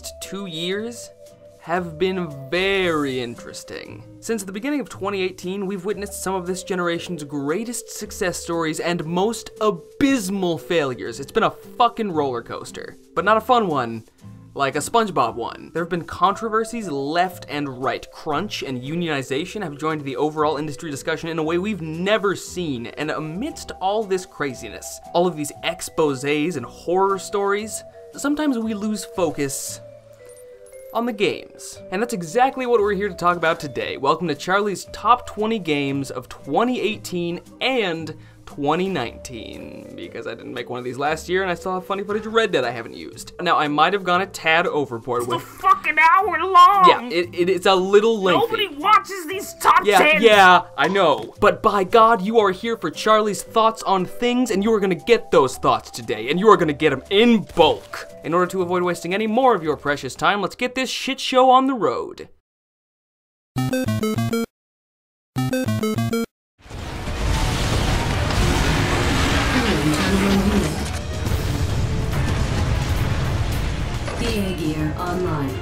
past 2 years have been very interesting. Since the beginning of 2018, we've witnessed some of this generation's greatest success stories and most abysmal failures. It's been a fucking roller coaster, but not a fun one. Like a SpongeBob one. There have been controversies left and right. Crunch and unionization have joined the overall industry discussion in a way we've never seen, and amidst all this craziness, all of these exposés and horror stories, sometimes we lose focus on the games. And that's exactly what we're here to talk about today. Welcome to Charlie's Top 20 Games of 2018 and 2019, because I didn't make one of these last year and I still have funny footage of Red Dead I haven't used. Now, I might have gone a tad overboard with— It's a fucking hour long! Yeah, it's a little lengthy. Nobody watches these top 10! Yeah, I know. But by God, you are here for Charlie's thoughts on things, and you are gonna get those thoughts today, and you are gonna get them in bulk. In order to avoid wasting any more of your precious time, let's get this shit show on the road. Online.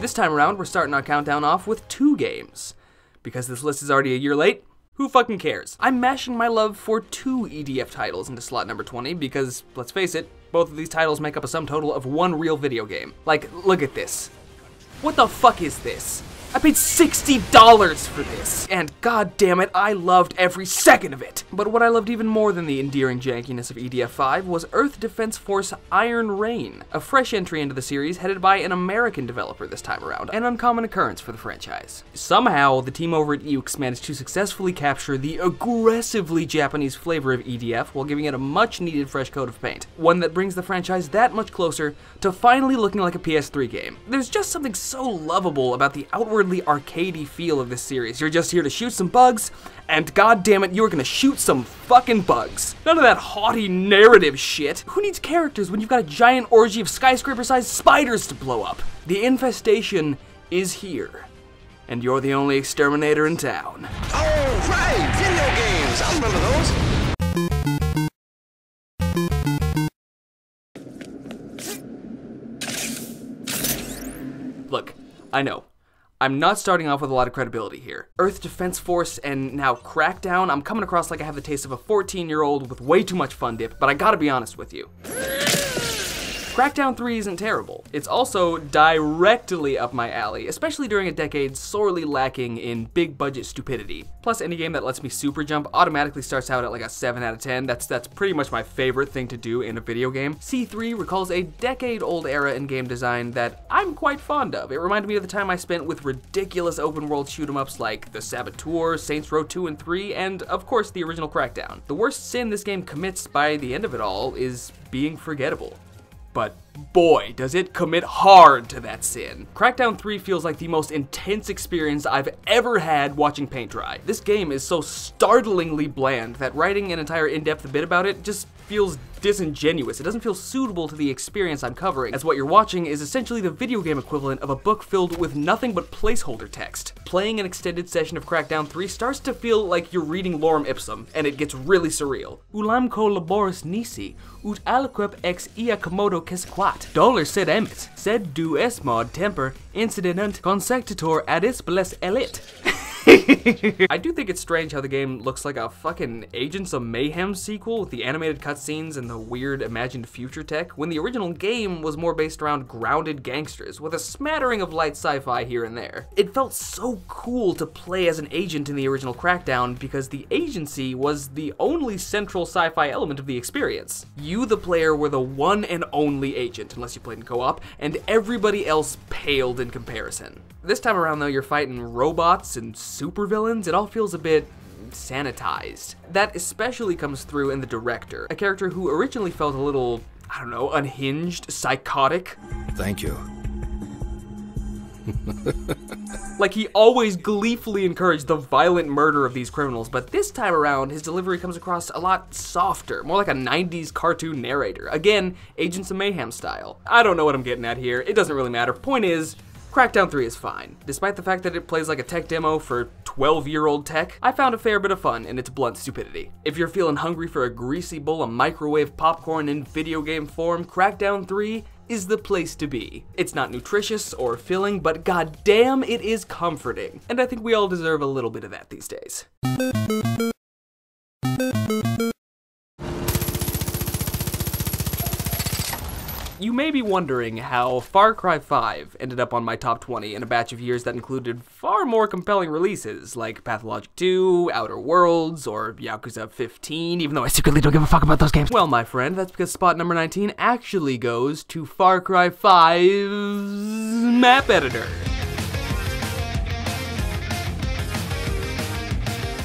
This time around, we're starting our countdown off with 2 games. Because this list is already a year late, who fucking cares? I'm mashing my love for 2 EDF titles into slot number 20 because, let's face it, both of these titles make up a sum total of 1 real video game. Like, look at this. What the fuck is this? I paid $60 for this, and god damn it, I loved every second of it. But what I loved even more than the endearing jankiness of EDF 5 was Earth Defense Force Iron Rain, a fresh entry into the series headed by an American developer this time around, an uncommon occurrence for the franchise. Somehow, the team over at Yuke's managed to successfully capture the aggressively Japanese flavor of EDF while giving it a much-needed fresh coat of paint, one that brings the franchise that much closer to finally looking like a PS3 game. There's just something so lovable about the outward arcadey feel of this series. You're just here to shoot some bugs, and goddammit, you're gonna shoot some fucking bugs. None of that haughty narrative shit. Who needs characters when you've got a giant orgy of skyscraper-sized spiders to blow up? The infestation is here, and you're the only exterminator in town. Oh, right! Video games! I remember those! Look, I know. I'm not starting off with a lot of credibility here. Earth Defense Force and now Crackdown, I'm coming across like I have the taste of a 14-year-old with way too much fun dip, but I gotta be honest with you. Crackdown 3 isn't terrible. It's also directly up my alley, especially during a decade sorely lacking in big budget stupidity. Plus, any game that lets me super jump automatically starts out at like a 7 out of 10. That's pretty much my favorite thing to do in a video game. C3 recalls a decade-old era in game design that I'm quite fond of. It reminded me of the time I spent with ridiculous open-world shoot-em-ups like The Saboteur, Saints Row 2 and 3, and of course the original Crackdown. The worst sin this game commits by the end of it all is being forgettable. But boy, does it commit hard to that sin. Crackdown 3 feels like the most intense experience I've ever had watching paint dry. This game is so startlingly bland that writing an entire in-depth bit about it just feels disingenuous. It doesn't feel suitable to the experience I'm covering, as what you're watching is essentially the video game equivalent of a book filled with nothing but placeholder text. Playing an extended session of Crackdown 3 starts to feel like you're reading Lorem Ipsum, and it gets really surreal. Ulamco laboris nisi, ut aliquip ex ia commodo kesquat, dollar sed emit, sed du es mod temper, incidenunt consectitor adis bless elit. I do think it's strange how the game looks like a fucking Agents of Mayhem sequel with the animated cutscenes and the weird imagined future tech, when the original game was more based around grounded gangsters with a smattering of light sci-fi here and there. It felt so cool to play as an agent in the original Crackdown because the agency was the only central sci-fi element of the experience. You, the player, were the one and only agent, unless you played in co-op, and everybody else paled in comparison. This time around, though, you're fighting robots and supervillains. It all feels a bit sanitized. That especially comes through in the director, a character who originally felt a little, I don't know, unhinged, psychotic. Thank you. Like, he always gleefully encouraged the violent murder of these criminals, but this time around, his delivery comes across a lot softer, more like a 90s cartoon narrator. Again, Agents of Mayhem style. I don't know what I'm getting at here. It doesn't really matter. Point is, Crackdown 3 is fine. Despite the fact that it plays like a tech demo for 12-year-old tech, I found a fair bit of fun in its blunt stupidity. If you're feeling hungry for a greasy bowl of microwave popcorn in video game form, Crackdown 3 is the place to be. It's not nutritious or filling, but goddamn, it is comforting. And I think we all deserve a little bit of that these days. You may be wondering how Far Cry 5 ended up on my top 20 in a batch of years that included far more compelling releases like Pathologic 2, Outer Worlds, or Yakuza 15, even though I secretly don't give a fuck about those games. Well, my friend, that's because spot number 19 actually goes to Far Cry 5's map editor.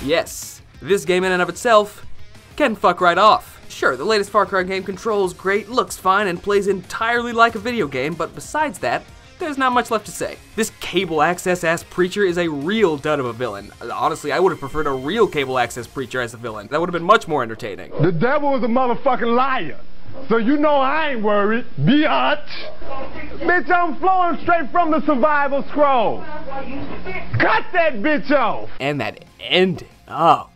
Yes, this game in and of itself can fuck right off. Sure, the latest Far Cry game controls great, looks fine, and plays entirely like a video game, but besides that, there's not much left to say. This cable access ass preacher is a real dud of a villain. Honestly, I would have preferred a real cable access preacher as a villain. That would have been much more entertaining. The devil is a motherfucking liar, so you know I ain't worried, biatch. Bitch, I'm flowing straight from the survival scroll. Cut that bitch off! And that ending. Oh,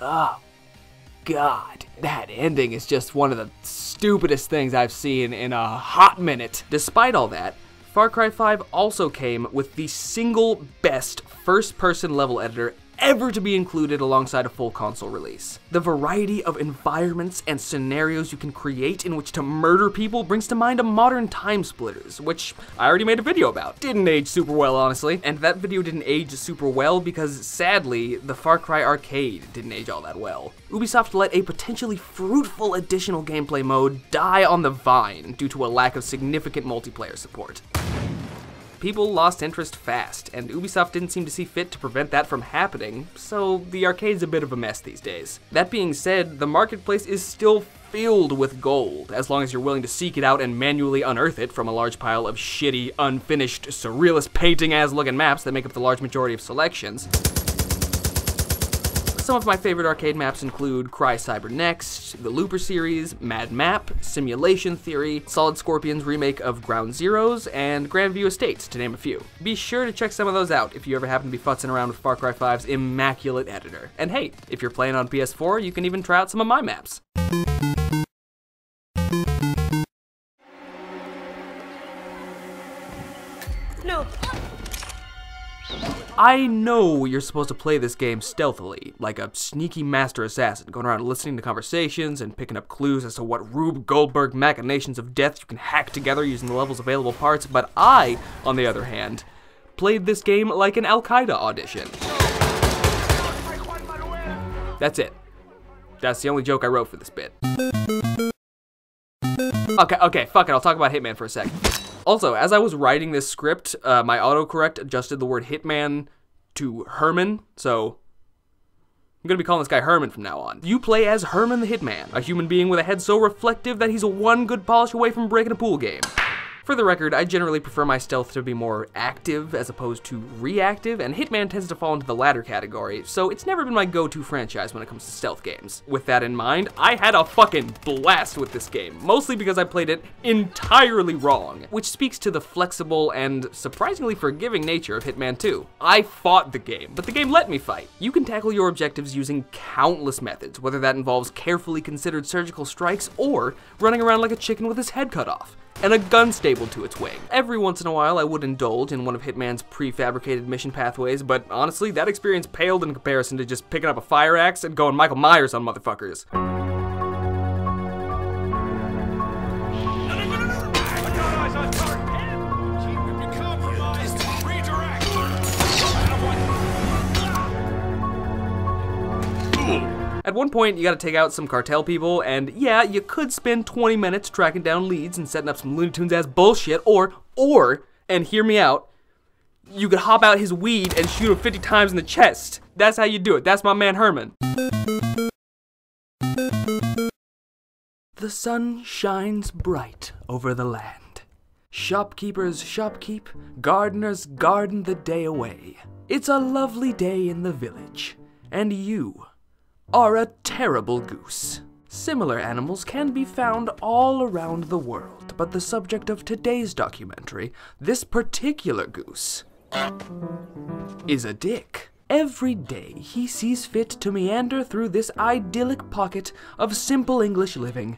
God. That ending is just one of the stupidest things I've seen in a hot minute. Despite all that, Far Cry 5 also came with the single best first-person level editor ever to be included alongside a full console release. The variety of environments and scenarios you can create in which to murder people brings to mind a modern Time Splitters, which I already made a video about. Didn't age super well, honestly. And that video didn't age super well because, sadly, the Far Cry arcade didn't age all that well. Ubisoft let a potentially fruitful additional gameplay mode die on the vine due to a lack of significant multiplayer support. People lost interest fast, and Ubisoft didn't seem to see fit to prevent that from happening, so the arcade's a bit of a mess these days. That being said, the marketplace is still filled with gold, as long as you're willing to seek it out and manually unearth it from a large pile of shitty, unfinished, surrealist painting-ass-looking maps that make up the large majority of selections. Some of my favorite arcade maps include Cry Cyber Next, the Looper series, Mad Map, Simulation Theory, Solid Scorpion's remake of Ground Zeroes, and Grandview Estates, to name a few. Be sure to check some of those out if you ever happen to be futzing around with Far Cry 5's immaculate editor. And hey, if you're playing on PS4, you can even try out some of my maps. No. I know you're supposed to play this game stealthily, like a sneaky master assassin, going around listening to conversations and picking up clues as to what Rube Goldberg machinations of death you can hack together using the level's available parts, but I, on the other hand, played this game like an Al-Qaeda audition. That's it. That's the only joke I wrote for this bit. Okay, fuck it, I'll talk about Hitman for a sec. Also, as I was writing this script, my autocorrect adjusted the word Hitman to Herman, so I'm gonna be calling this guy Herman from now on. You play as Herman the Hitman, a human being with a head so reflective that he's one good polish away from breaking a pool game. For the record, I generally prefer my stealth to be more active as opposed to reactive, and Hitman tends to fall into the latter category, so it's never been my go-to franchise when it comes to stealth games. With that in mind, I had a fucking blast with this game, mostly because I played it entirely wrong, which speaks to the flexible and surprisingly forgiving nature of Hitman 2. I fought the game, but the game let me fight. You can tackle your objectives using countless methods, whether that involves carefully considered surgical strikes or running around like a chicken with his head cut off, and a gun stapled to its wing. Every once in a while, I would indulge in one of Hitman's prefabricated mission pathways, but honestly, that experience paled in comparison to just picking up a fire axe and going Michael Myers on motherfuckers. At one point, you gotta take out some cartel people, and yeah, you could spend 20 minutes tracking down leads and setting up some Looney Tunes-ass bullshit, or, and hear me out, you could hop out his weed and shoot him 50 times in the chest. That's how you do it. That's my man Herman. The sun shines bright over the land. Shopkeepers shopkeep, gardeners garden the day away. It's a lovely day in the village, and you are a terrible goose. Similar animals can be found all around the world, but the subject of today's documentary, this particular goose, is a dick. Every day he sees fit to meander through this idyllic pocket of simple English living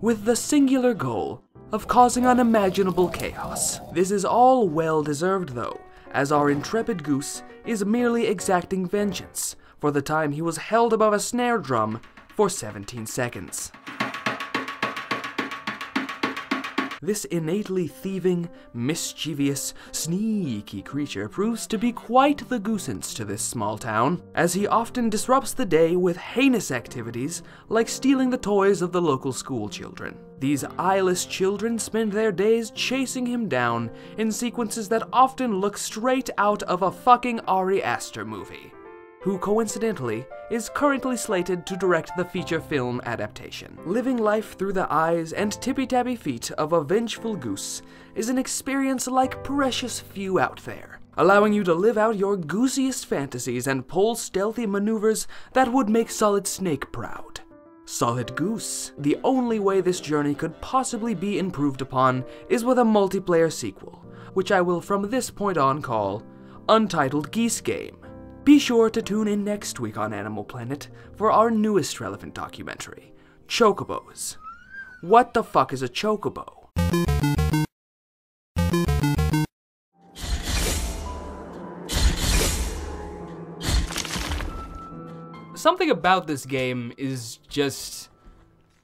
with the singular goal of causing unimaginable chaos. This is all well deserved though, as our intrepid goose is merely exacting vengeance for the time he was held above a snare drum for 17 seconds. This innately thieving, mischievous, sneaky creature proves to be quite the nuisance to this small town, as he often disrupts the day with heinous activities like stealing the toys of the local school children. These eyeless children spend their days chasing him down in sequences that often look straight out of a fucking Ari Aster movie, who coincidentally is currently slated to direct the feature film adaptation. Living life through the eyes and tippy-tappy feet of a vengeful goose is an experience like precious few out there, allowing you to live out your goosiest fantasies and pull stealthy maneuvers that would make Solid Snake proud. Solid Goose. The only way this journey could possibly be improved upon is with a multiplayer sequel, which I will from this point on call Untitled Goose Game. Be sure to tune in next week on Animal Planet for our newest relevant documentary, Chocobos. What the fuck is a chocobo? Something about this game is just,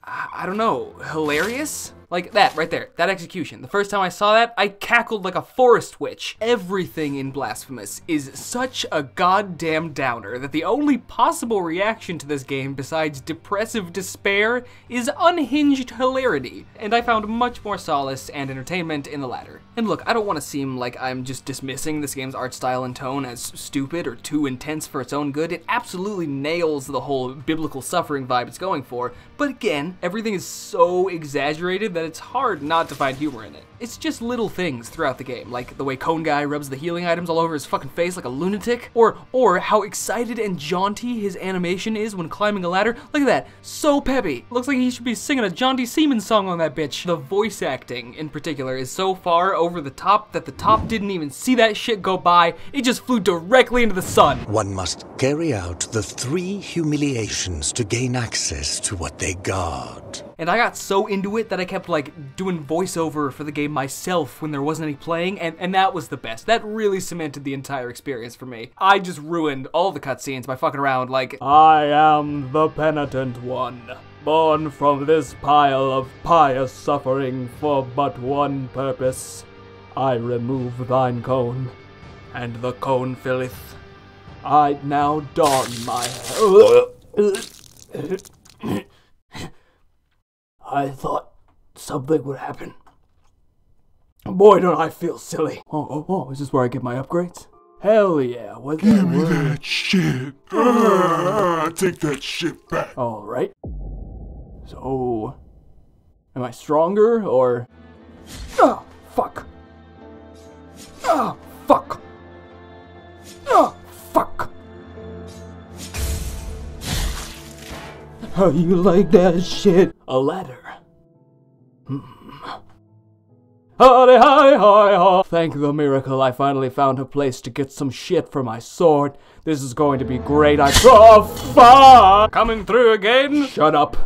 I don't know, hilarious? Like that, right there, that execution. The first time I saw that, I cackled like a forest witch. Everything in Blasphemous is such a goddamn downer that the only possible reaction to this game besides depressive despair is unhinged hilarity, and I found much more solace and entertainment in the latter. And look, I don't want to seem like I'm just dismissing this game's art style and tone as stupid or too intense for its own good. It absolutely nails the whole biblical suffering vibe it's going for, but again, everything is so exaggerated that it's hard not to find humor in it. It's just little things throughout the game, like the way Cone Guy rubs the healing items all over his fucking face like a lunatic, or how excited and jaunty his animation is when climbing a ladder. Look at that, so peppy. Looks like he should be singing a jaunty seaman song on that bitch. The voice acting, in particular, is so far over the top that the top didn't even see that shit go by. It just flew directly into the sun. One must carry out the three humiliations to gain access to what they guard. And I got so into it that I kept like doing voiceover for the game myself when there wasn't any playing, and that was the best. That really cemented the entire experience for me. I just ruined all the cutscenes by fucking around like, I am the penitent one, born from this pile of pious suffering for but one purpose. I remove thine cone, and the cone filleth. I now don my... I thought something would happen. Boy, don't I feel silly. Oh, is this where I get my upgrades? Hell yeah, what's that? Give me that shit. Take that shit back. Alright. So, am I stronger or... Ah, fuck. Ah, fuck. Ah, fuck. How you like that shit? A ladder. Hi, hi, hi, hi. Thank the miracle I finally found a place to get some shit for my sword. This is going to be great. I- Oh, fuck! Coming through again? Shut up.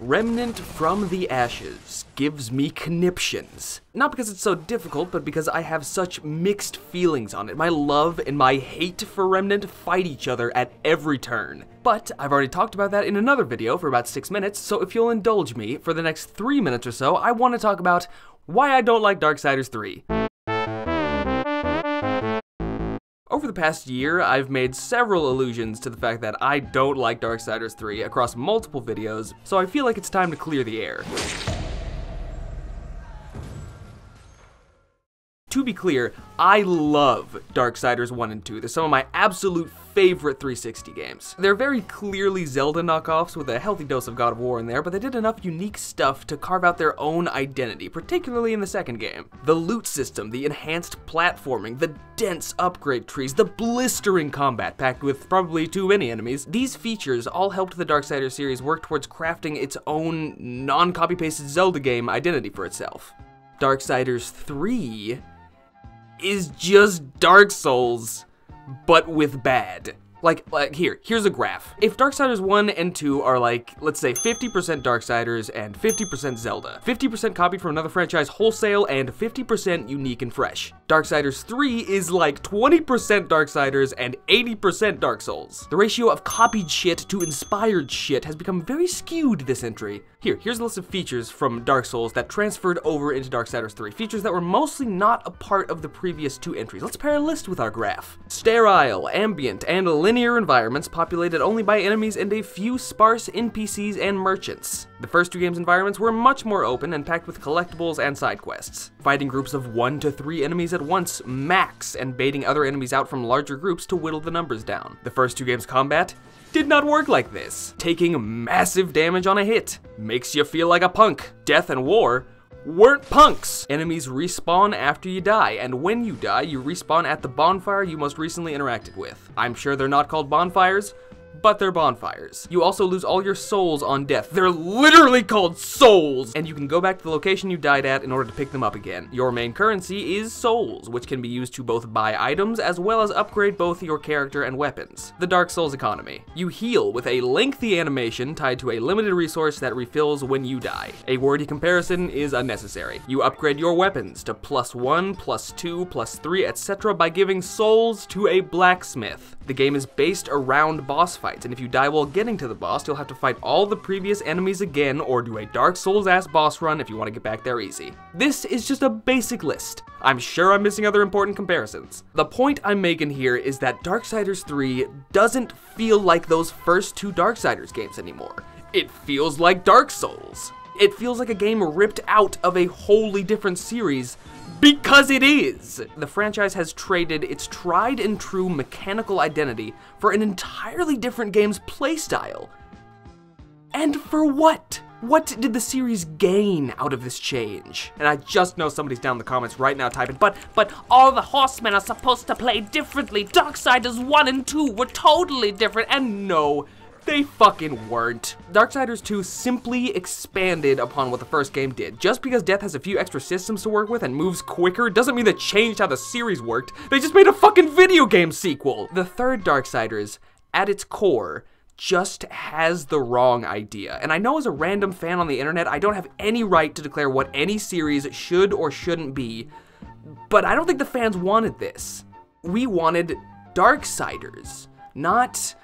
Remnant from the Ashes gives me conniptions. Not because it's so difficult, but because I have such mixed feelings on it. My love and my hate for Remnant fight each other at every turn. But I've already talked about that in another video for about 6 minutes, so if you'll indulge me for the next 3 minutes or so, I want to talk about why I don't like Darksiders 3. Over the past year, I've made several allusions to the fact that I don't like Darksiders 3 across multiple videos, so I feel like it's time to clear the air. To be clear, I love Darksiders 1 and 2. They're some of my absolute favorite 360 games. They're very clearly Zelda knockoffs with a healthy dose of God of War in there, but they did enough unique stuff to carve out their own identity, particularly in the second game. The loot system, the enhanced platforming, the dense upgrade trees, the blistering combat packed with probably too many enemies, these features all helped the Darksiders series work towards crafting its own non-copy-pasted Zelda game identity for itself. Darksiders 3 is just Dark Souls, but with bad. Like here's a graph. If Darksiders 1 and 2 are like, let's say 50% Darksiders and 50% Zelda, 50% copied from another franchise wholesale, and 50% unique and fresh. Darksiders 3 is like 20% Darksiders and 80% Dark Souls. The ratio of copied shit to inspired shit has become very skewed this entry. Here's a list of features from Dark Souls that transferred over into Darksiders 3, features that were mostly not a part of the previous two entries. Let's pair a list with our graph. Sterile, ambient, and linear environments populated only by enemies and a few sparse NPCs and merchants. The first two games' environments were much more open and packed with collectibles and side quests. Fighting groups of 1 to 3 enemies at once, max, and baiting other enemies out from larger groups to whittle the numbers down. The first two games' combat did not work like this. Taking massive damage on a hit makes you feel like a punk. Death and War weren't punks. Enemies respawn after you die, and when you die, you respawn at the bonfire you most recently interacted with. I'm sure they're not called bonfires, but they're bonfires. You also lose all your souls on death. They're literally called souls! And you can go back to the location you died at in order to pick them up again. Your main currency is souls, which can be used to both buy items as well as upgrade both your character and weapons. The Dark Souls economy. You heal with a lengthy animation tied to a limited resource that refills when you die. A wordy comparison is unnecessary. You upgrade your weapons to +1, +2, +3, etc. by giving souls to a blacksmith. The game is based around boss fights, and if you die while getting to the boss, you'll have to fight all the previous enemies again or do a Dark Souls-ass boss run if you want to get back there easy. This is just a basic list. I'm sure I'm missing other important comparisons. The point I'm making here is that Darksiders 3 doesn't feel like those first two Darksiders games anymore. It feels like Dark Souls. It feels like a game ripped out of a wholly different series, because it is! The franchise has traded its tried and true mechanical identity for an entirely different game's playstyle. And for what? What did the series gain out of this change? And I just know somebody's down in the comments right now typing, but all the horsemen are supposed to play differently. Darksiders 1 and 2 were totally different, and no, they fucking weren't. Darksiders 2 simply expanded upon what the first game did. Just because Death has a few extra systems to work with and moves quicker doesn't mean they changed how the series worked. They just made a fucking video game sequel. The third Darksiders, at its core, just has the wrong idea. And I know as a random fan on the internet, I don't have any right to declare what any series should or shouldn't be, but I don't think the fans wanted this. We wanted Darksiders, not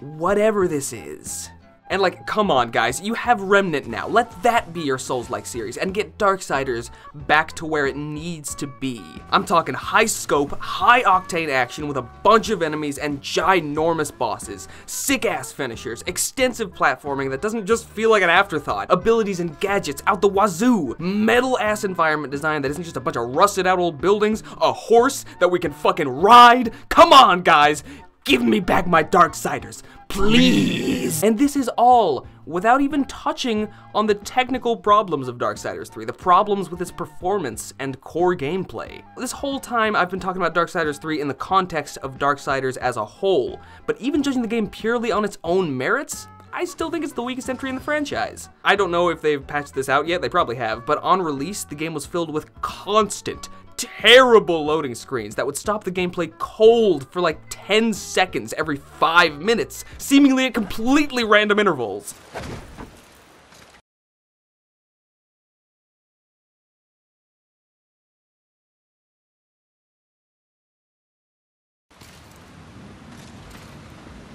whatever this is. And like, come on guys, you have Remnant now. Let that be your Souls-like series and get Darksiders back to where it needs to be. I'm talking high scope, high octane action with a bunch of enemies and ginormous bosses, sick ass finishers, extensive platforming that doesn't just feel like an afterthought, abilities and gadgets out the wazoo, metal ass environment design that isn't just a bunch of rusted out old buildings, a horse that we can fucking ride. Come on guys! Give me back my Darksiders, please! And this is all without even touching on the technical problems of Darksiders 3, the problems with its performance and core gameplay. This whole time I've been talking about Darksiders 3 in the context of Darksiders as a whole, but even judging the game purely on its own merits, I still think it's the weakest entry in the franchise. I don't know if they've patched this out yet, they probably have, but on release, the game was filled with constant, terrible loading screens that would stop the gameplay cold for like 10 seconds every 5 minutes, seemingly at completely random intervals.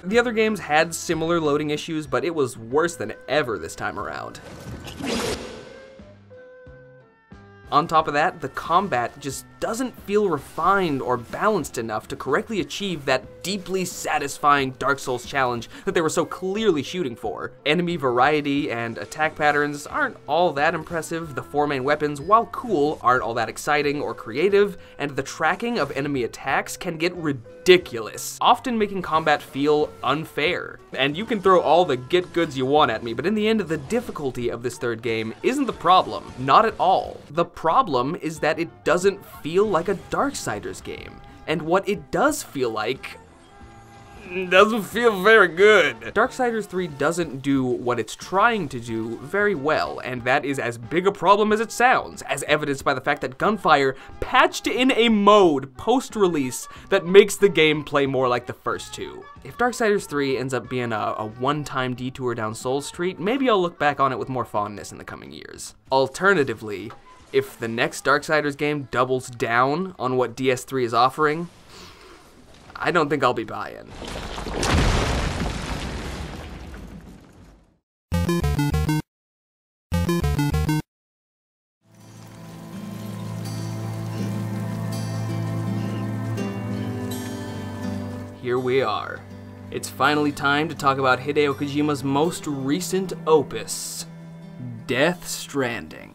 The other games had similar loading issues, but it was worse than ever this time around. On top of that, the combat just doesn't feel refined or balanced enough to correctly achieve that deeply satisfying Dark Souls challenge that they were so clearly shooting for. Enemy variety and attack patterns aren't all that impressive, the four main weapons, while cool, aren't all that exciting or creative, and the tracking of enemy attacks can get ridiculous, often making combat feel unfair. And you can throw all the get goods you want at me, but in the end, the difficulty of this third game isn't the problem, not at all. The problem is that it doesn't feel like a Darksiders game, and what it does feel like doesn't feel very good. Darksiders 3 doesn't do what it's trying to do very well, and that is as big a problem as it sounds, as evidenced by the fact that Gunfire patched in a mode post-release that makes the game play more like the first two. If Darksiders 3 ends up being a one-time detour down Soul Street, maybe I'll look back on it with more fondness in the coming years. Alternatively, if the next Darksiders game doubles down on what DS3 is offering, I don't think I'll be buying. Here we are. It's finally time to talk about Hideo Kojima's most recent opus, Death Stranding.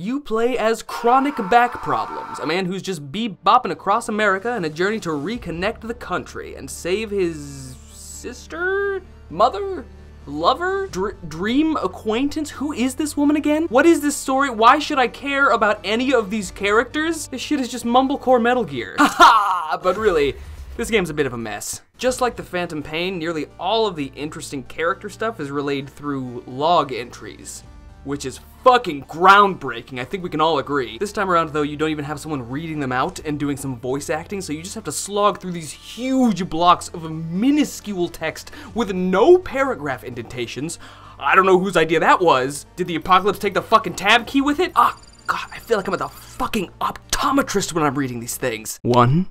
You play as Chronic Back Problems, a man who's just bebopping across America in a journey to reconnect the country and save his sister? Mother? Lover? Dream acquaintance? Who is this woman again? What is this story? Why should I care about any of these characters? This shit is just mumblecore Metal Gear. Haha! But really, this game's a bit of a mess. Just like the Phantom Pain, nearly all of the interesting character stuff is relayed through log entries, which is fucking groundbreaking, I think we can all agree. This time around though, you don't even have someone reading them out and doing some voice acting, so you just have to slog through these huge blocks of minuscule text with no paragraph indentations. I don't know whose idea that was. Did the apocalypse take the fucking tab key with it? Ah, god, I feel like I'm at the fucking optometrist when I'm reading these things. One,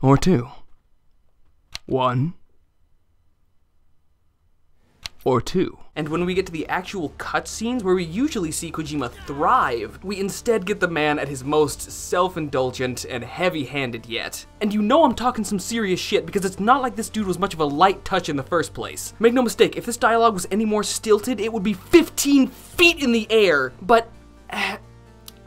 or two. One, or two. And when we get to the actual cutscenes where we usually see Kojima thrive, we instead get the man at his most self-indulgent and heavy-handed yet. And you know I'm talking some serious shit because it's not like this dude was much of a light touch in the first place. Make no mistake, if this dialogue was any more stilted, it would be 15 feet in the air, but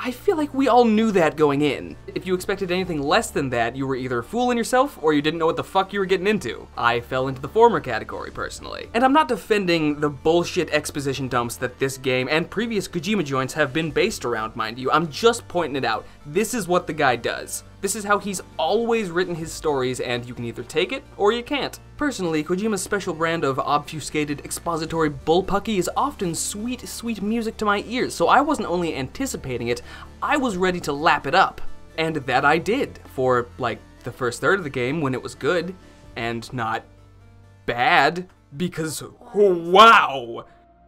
I feel like we all knew that going in. If you expected anything less than that, you were either fooling yourself or you didn't know what the fuck you were getting into. I fell into the former category, personally. And I'm not defending the bullshit exposition dumps that this game and previous Kojima joints have been based around, mind you. I'm just pointing it out. This is what the guy does. This is how he's always written his stories, and you can either take it or you can't. Personally, Kojima's special brand of obfuscated expository bullpucky is often sweet, sweet music to my ears, so I wasn't only anticipating it, I was ready to lap it up. And that I did, for, like, the first third of the game when it was good, and not bad, because, wow,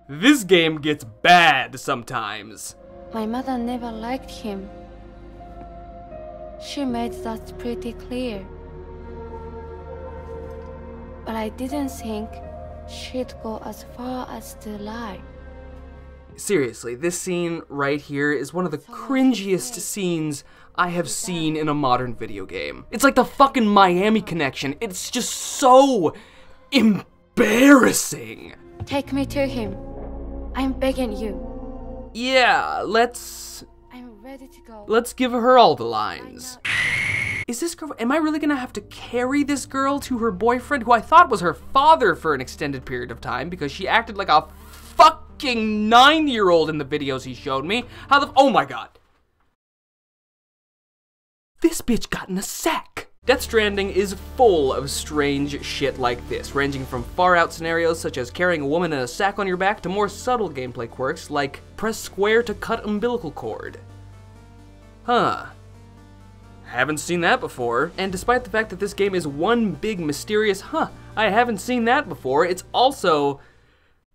this game gets bad sometimes. My mother never liked him. She made that pretty clear. But I didn't think she'd go as far as to lie. Seriously, this scene right here is one of the cringiest scenes I have seen in a modern video game. It's like the fucking Miami Connection. It's just so embarrassing. Take me to him. I'm begging you. Yeah, Let's give her all the lines. Is this girl, am I really gonna have to carry this girl to her boyfriend, who I thought was her father for an extended period of time because she acted like a fucking 9-year-old in the videos he showed me? How the, oh my god. This bitch got in a sack. Death Stranding is full of strange shit like this, ranging from far-out scenarios such as carrying a woman in a sack on your back to more subtle gameplay quirks like press square to cut umbilical cord. Huh. Haven't seen that before. And despite the fact that this game is one big mysterious, huh, I haven't seen that before, it's also...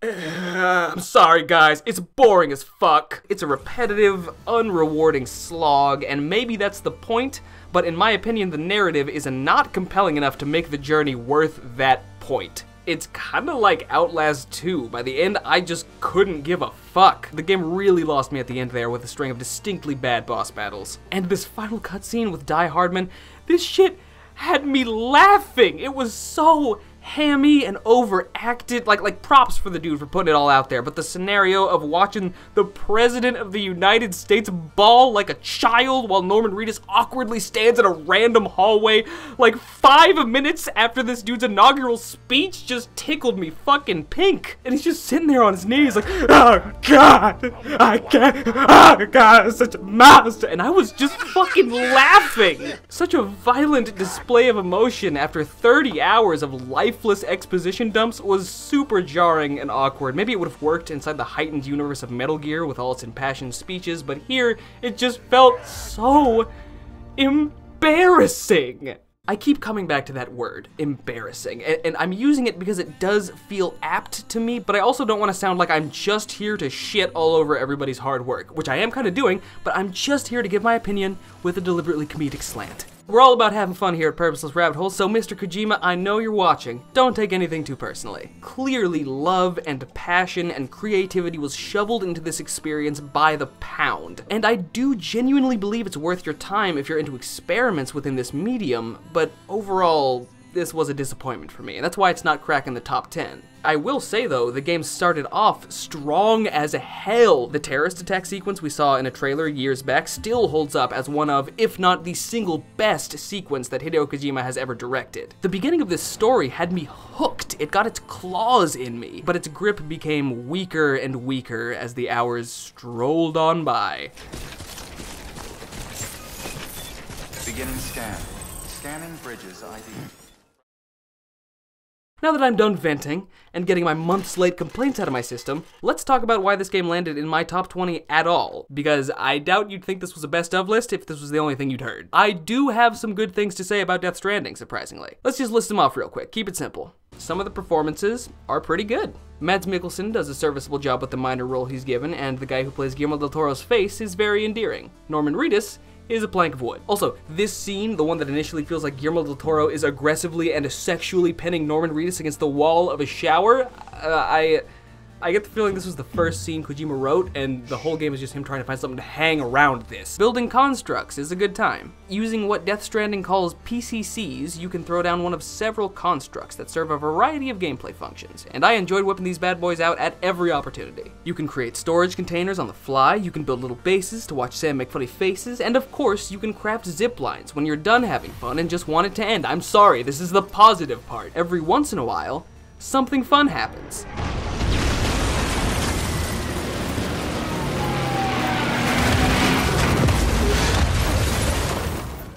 I'm sorry guys, it's boring as fuck. It's a repetitive, unrewarding slog, and maybe that's the point, but in my opinion the narrative is not compelling enough to make the journey worth that point. It's kinda like Outlast 2, by the end I just couldn't give a fuck. The game really lost me at the end there with a string of distinctly bad boss battles. And this final cutscene with Di Hardman, this shit had me laughing, it was so hammy and overacted, like props for the dude for putting it all out there, but the scenario of watching the President of the United States bawl like a child while Norman Reedus awkwardly stands in a random hallway like 5 minutes after this dude's inaugural speech just tickled me fucking pink. And he's just sitting there on his knees like, oh god, I can't, oh god, I'm such a monster. And I was just fucking laughing. Such a violent display of emotion after 30 hours of lifeless exposition dumps was super jarring and awkward. Maybe it would have worked inside the heightened universe of Metal Gear with all its impassioned speeches, but here it just felt so embarrassing. I keep coming back to that word, embarrassing, and I'm using it because it does feel apt to me, but I also don't want to sound like I'm just here to shit all over everybody's hard work, which I am kind of doing, but I'm just here to give my opinion with a deliberately comedic slant. We're all about having fun here at Purposeless Rabbit Hole, so Mr. Kojima, I know you're watching. Don't take anything too personally. Clearly, love and passion and creativity was shoveled into this experience by the pound. And I do genuinely believe it's worth your time if you're into experiments within this medium, but overall, this was a disappointment for me, and that's why it's not cracking the top 10. I will say though, the game started off strong as hell. The terrorist attack sequence we saw in a trailer years back still holds up as one of, if not the single best sequence that Hideo Kojima has ever directed. The beginning of this story had me hooked. It got its claws in me, but its grip became weaker and weaker as the hours strolled on by. Beginning scan. Scanning bridges ID. Now that I'm done venting and getting my month's late complaints out of my system, let's talk about why this game landed in my top 20 at all, because I doubt you'd think this was a best of list if this was the only thing you'd heard. I do have some good things to say about Death Stranding, surprisingly. Let's just list them off real quick, keep it simple. Some of the performances are pretty good. Mads Mikkelsen does a serviceable job with the minor role he's given, and the guy who plays Guillermo del Toro's face is very endearing. Norman Reedus is a plank of wood. Also, this scene, the one that initially feels like Guillermo del Toro is aggressively and sexually pinning Norman Reedus against the wall of a shower, I get the feeling this was the first scene Kojima wrote, and the whole game is just him trying to find something to hang around this. Building constructs is a good time. Using what Death Stranding calls PCCs, you can throw down one of several constructs that serve a variety of gameplay functions, and I enjoyed whipping these bad boys out at every opportunity. You can create storage containers on the fly, you can build little bases to watch Sam make funny faces, and of course, you can craft zip lines when you're done having fun and just want it to end. I'm sorry, this is the positive part. Every once in a while, something fun happens.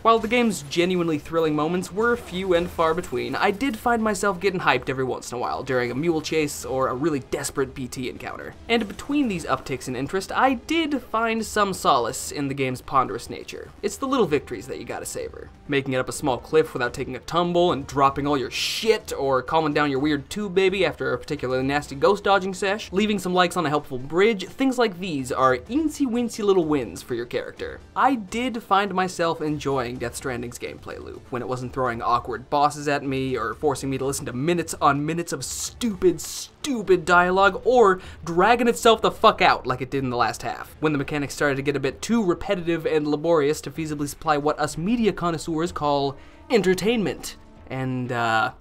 While the game's genuinely thrilling moments were few and far between, I did find myself getting hyped every once in a while during a mule chase or a really desperate BT encounter. And between these upticks in interest, I did find some solace in the game's ponderous nature. It's the little victories that you gotta savor. Making it up a small cliff without taking a tumble and dropping all your shit, or calming down your weird tube baby after a particularly nasty ghost dodging sesh, leaving some likes on a helpful bridge, things like these are eensy weensy little wins for your character. I did find myself enjoying Death Stranding's gameplay loop when it wasn't throwing awkward bosses at me or forcing me to listen to minutes on minutes of stupid dialogue or dragging itself the fuck out like it did in the last half. When the mechanics started to get a bit too repetitive and laborious to feasibly supply what us media connoisseurs call entertainment. And I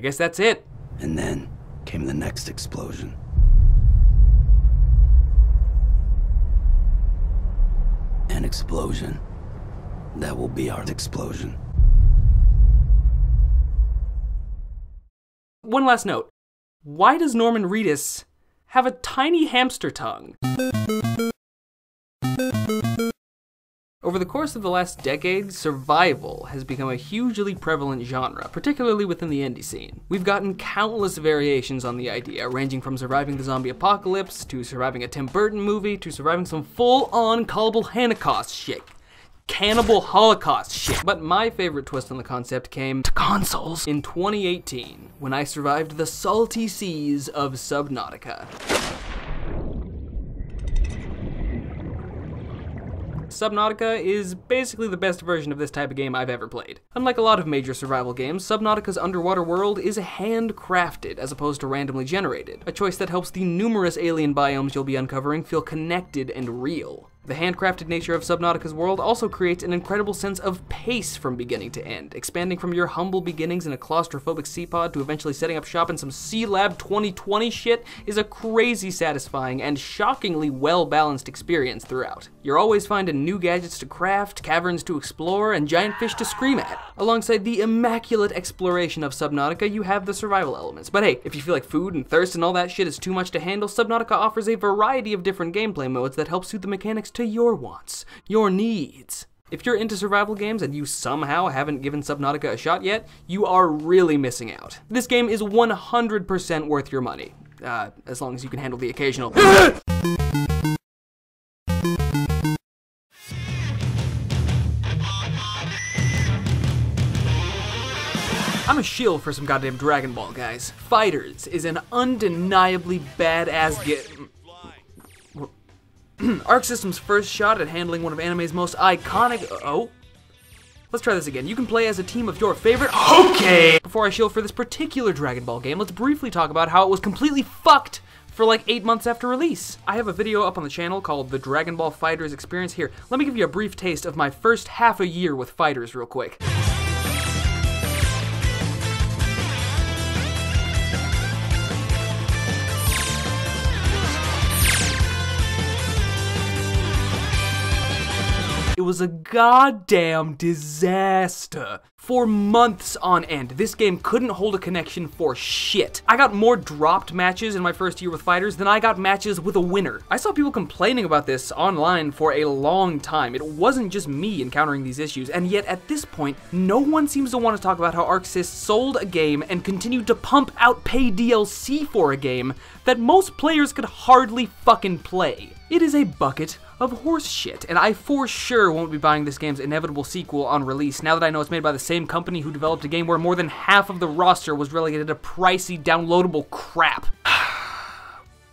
guess that's it. And then came the next explosion. An explosion. That will be our explosion. One last note. Why does Norman Reedus have a tiny hamster tongue? Over the course of the last decade, survival has become a hugely prevalent genre, particularly within the indie scene. We've gotten countless variations on the idea, ranging from surviving the zombie apocalypse, to surviving a Tim Burton movie, to surviving some full-on callable Holocaust shit. Cannibal Holocaust shit. But my favorite twist on the concept came to consoles in 2018, when I survived the salty seas of Subnautica. Subnautica is basically the best version of this type of game I've ever played. Unlike a lot of major survival games, Subnautica's underwater world is handcrafted as opposed to randomly generated, a choice that helps the numerous alien biomes you'll be uncovering feel connected and real. The handcrafted nature of Subnautica's world also creates an incredible sense of pace from beginning to end, expanding from your humble beginnings in a claustrophobic seapod to eventually setting up shop in some C-Lab 2020 shit is a crazy satisfying and shockingly well-balanced experience throughout. You're always finding new gadgets to craft, caverns to explore, and giant fish to scream at. Alongside the immaculate exploration of Subnautica, you have the survival elements. But hey, if you feel like food and thirst and all that shit is too much to handle, Subnautica offers a variety of different gameplay modes that help suit the mechanics to your wants, your needs. If you're into survival games and you somehow haven't given Subnautica a shot yet, you are really missing out. This game is 100% worth your money, as long as you can handle the occasional I'm a shill for some goddamn Dragon Ball, guys. FighterZ is an undeniably badass game. Arc System's first shot at handling one of anime's most iconic— Let's try this again. You can play as a team of your favorite— Okay! Before I shill for this particular Dragon Ball game, let's briefly talk about how it was completely fucked for like 8 months after release. I have a video up on the channel called The Dragon Ball FighterZ Experience. Here, let me give you a brief taste of my first half a year with FighterZ real quick. It was a goddamn disaster. For months on end, this game couldn't hold a connection for shit. I got more dropped matches in my first year with FighterZ than I got matches with a winner. I saw people complaining about this online for a long time. It wasn't just me encountering these issues, and yet at this point, no one seems to want to talk about how ArcSys sold a game and continued to pump out pay DLC for a game that most players could hardly fucking play. It is a bucket of horse shit, and I for sure won't be buying this game's inevitable sequel on release now that I know it's made by the same company who developed a game where more than half of the roster was relegated to pricey, downloadable crap.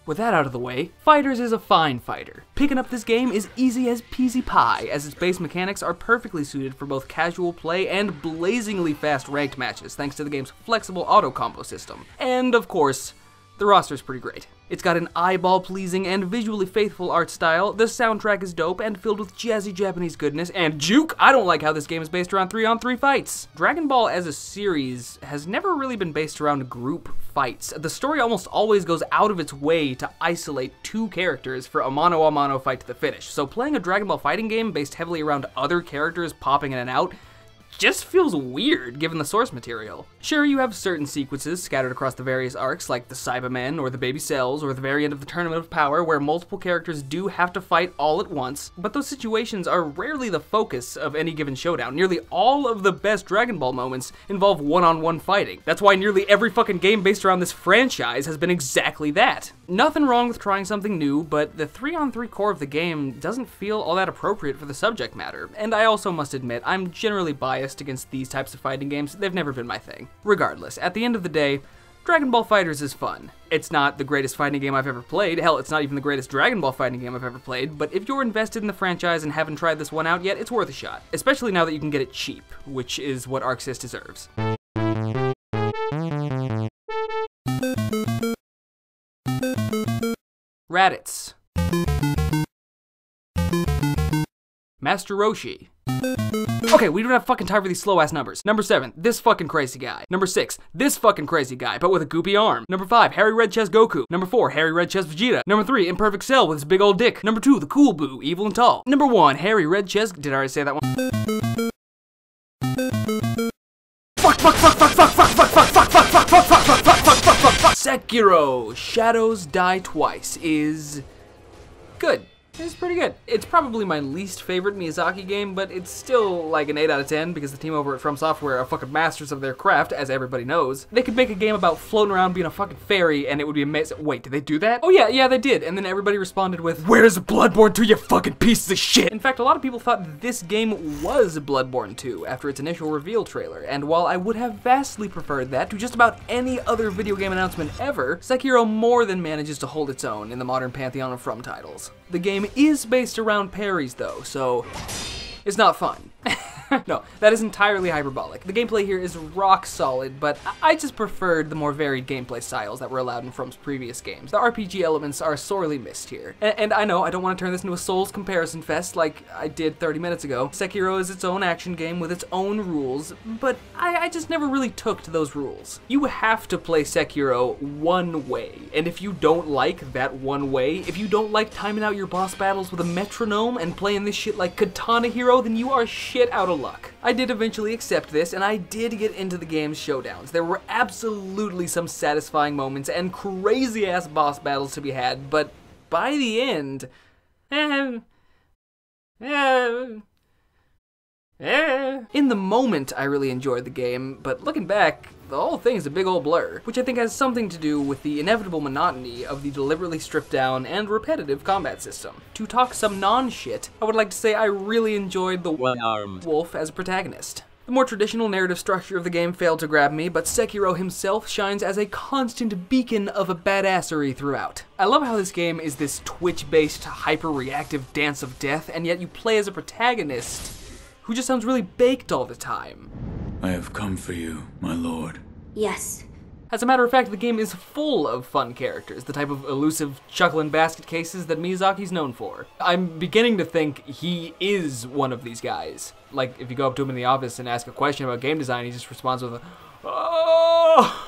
With that out of the way, FighterZ is a fine fighter. Picking up this game is easy as peasy pie, as its base mechanics are perfectly suited for both casual play and blazingly fast ranked matches, thanks to the game's flexible auto-combo system. And of course, the roster's pretty great. It's got an eyeball-pleasing and visually faithful art style, the soundtrack is dope and filled with jazzy Japanese goodness, and juke! I don't like how this game is based around 3-on-3 fights. Dragon Ball as a series has never really been based around group fights. The story almost always goes out of its way to isolate two characters for a mano-a-mano fight to the finish, so playing a Dragon Ball fighting game based heavily around other characters popping in and out just feels weird given the source material. Sure, you have certain sequences scattered across the various arcs, like the Cybermen or the Baby Cells or the very end of the Tournament of Power, where multiple characters do have to fight all at once, but those situations are rarely the focus of any given showdown. Nearly all of the best Dragon Ball moments involve one-on-one fighting. That's why nearly every fucking game based around this franchise has been exactly that. Nothing wrong with trying something new, but the 3-on-3 core of the game doesn't feel all that appropriate for the subject matter, and I also must admit, I'm generally biased against these types of fighting games. They've never been my thing. Regardless, at the end of the day, Dragon Ball FighterZ is fun. It's not the greatest fighting game I've ever played, hell, it's not even the greatest Dragon Ball fighting game I've ever played, but if you're invested in the franchise and haven't tried this one out yet, it's worth a shot. Especially now that you can get it cheap, which is what ArcSys deserves. Raditz. Master Roshi. Okay, we don't have fucking time for these slow ass numbers. Number 7, this fucking crazy guy. Number 6, this fucking crazy guy, but with a goopy arm. Number 5, Hairy Red Chest Goku. Number 4, Hairy Red Chest Vegeta. Number 3, Imperfect Cell with his big old dick. Number 2, the Cool Boo, evil and tall. Number 1, Hairy Red Chest— did I already say that one? Fuck, fuck, fuck, fuck, fuck, fuck, fuck, fuck, fuck, fuck, fuck, fuck, fuck, fuck, fuck, fuck, fuck, fuck, fuck. Sekiro, Shadows Die Twice is good. It's pretty good. It's probably my least favorite Miyazaki game, but it's still like an 8 out of 10 because the team over at From Software are fucking masters of their craft, as everybody knows. They could make a game about floating around being a fucking fairy and it would be amazing. Wait, did they do that? Oh yeah, yeah, they did. And then everybody responded with, "Where's Bloodborne 2, you fucking pieces of shit?" In fact, a lot of people thought this game was Bloodborne 2 after its initial reveal trailer, and while I would have vastly preferred that to just about any other video game announcement ever, Sekiro more than manages to hold its own in the modern pantheon of From titles. The game is based around parries though, so it's not fun. No, that is entirely hyperbolic. The gameplay here is rock solid, but I just preferred the more varied gameplay styles that were allowed in From's previous games. The RPG elements are sorely missed here. And I know, I don't want to turn this into a Souls comparison fest like I did 30 minutes ago. Sekiro is its own action game with its own rules, but I just never really took to those rules. You have to play Sekiro one way, and if you don't like that one way, if you don't like timing out your boss battles with a metronome and playing this shit like Katana Hero, then you are shit out of luck. I did eventually accept this, and I did get into the game's showdowns. There were absolutely some satisfying moments and crazy-ass boss battles to be had, but by the end... In the moment, I really enjoyed the game, but looking back, the whole thing is a big old blur, which I think has something to do with the inevitable monotony of the deliberately stripped down and repetitive combat system. To talk some non-shit, I would like to say I really enjoyed the one-armed wolf as a protagonist. The more traditional narrative structure of the game failed to grab me, but Sekiro himself shines as a constant beacon of a badassery throughout. I love how this game is this twitch-based, hyper-reactive dance of death, and yet you play as a protagonist who just sounds really baked all the time. I have come for you, my lord. Yes. As a matter of fact, the game is full of fun characters, the type of elusive chuckling basket cases that Miyazaki's known for. I'm beginning to think he is one of these guys. Like, if you go up to him in the office and ask a question about game design, he just responds with a, oh,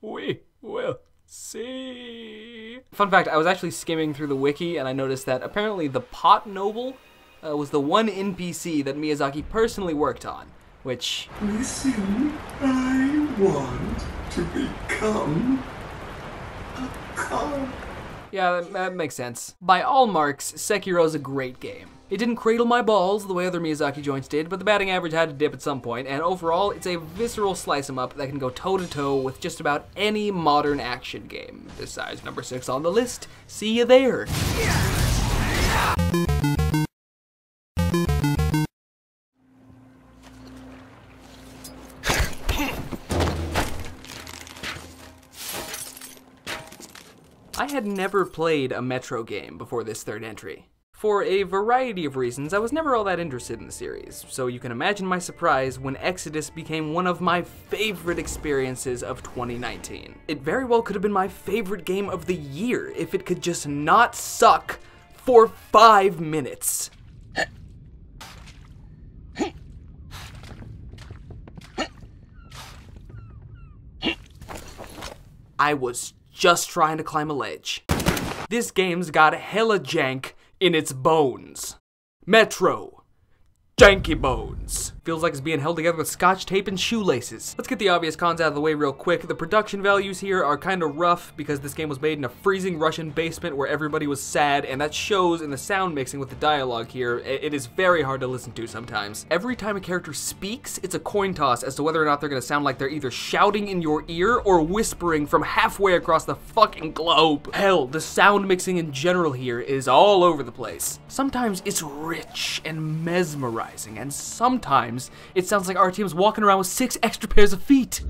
we will see. Fun fact, I was actually skimming through the wiki and I noticed that apparently the pot noble was the one NPC that Miyazaki personally worked on. Which... Listen, I want to become a cop. Yeah, that makes sense. By all marks, Sekiro's a great game. It didn't cradle my balls the way other Miyazaki joints did, but the batting average had to dip at some point, and overall, it's a visceral slice-em-up that can go toe-to-toe with just about any modern action game. Besides number 6 on the list, see you there. I had never played a Metro game before this third entry. For a variety of reasons, I was never all that interested in the series, so you can imagine my surprise when Exodus became one of my favorite experiences of 2019. It very well could have been my favorite game of the year if it could just not suck for 5 minutes. I was just trying to climb a ledge. This game's got hella jank in its bones. Metro. Janky bones. Feels like it's being held together with scotch tape and shoelaces. Let's get the obvious cons out of the way real quick. The production values here are kinda rough because this game was made in a freezing Russian basement where everybody was sad, and that shows in the sound mixing with the dialogue here. It is very hard to listen to sometimes. Every time a character speaks, it's a coin toss as to whether or not they're gonna sound like they're either shouting in your ear or whispering from halfway across the fucking globe. Hell, the sound mixing in general here is all over the place. Sometimes it's rich and mesmerizing, and sometimes it sounds like our team's walking around with 6 extra pairs of feet.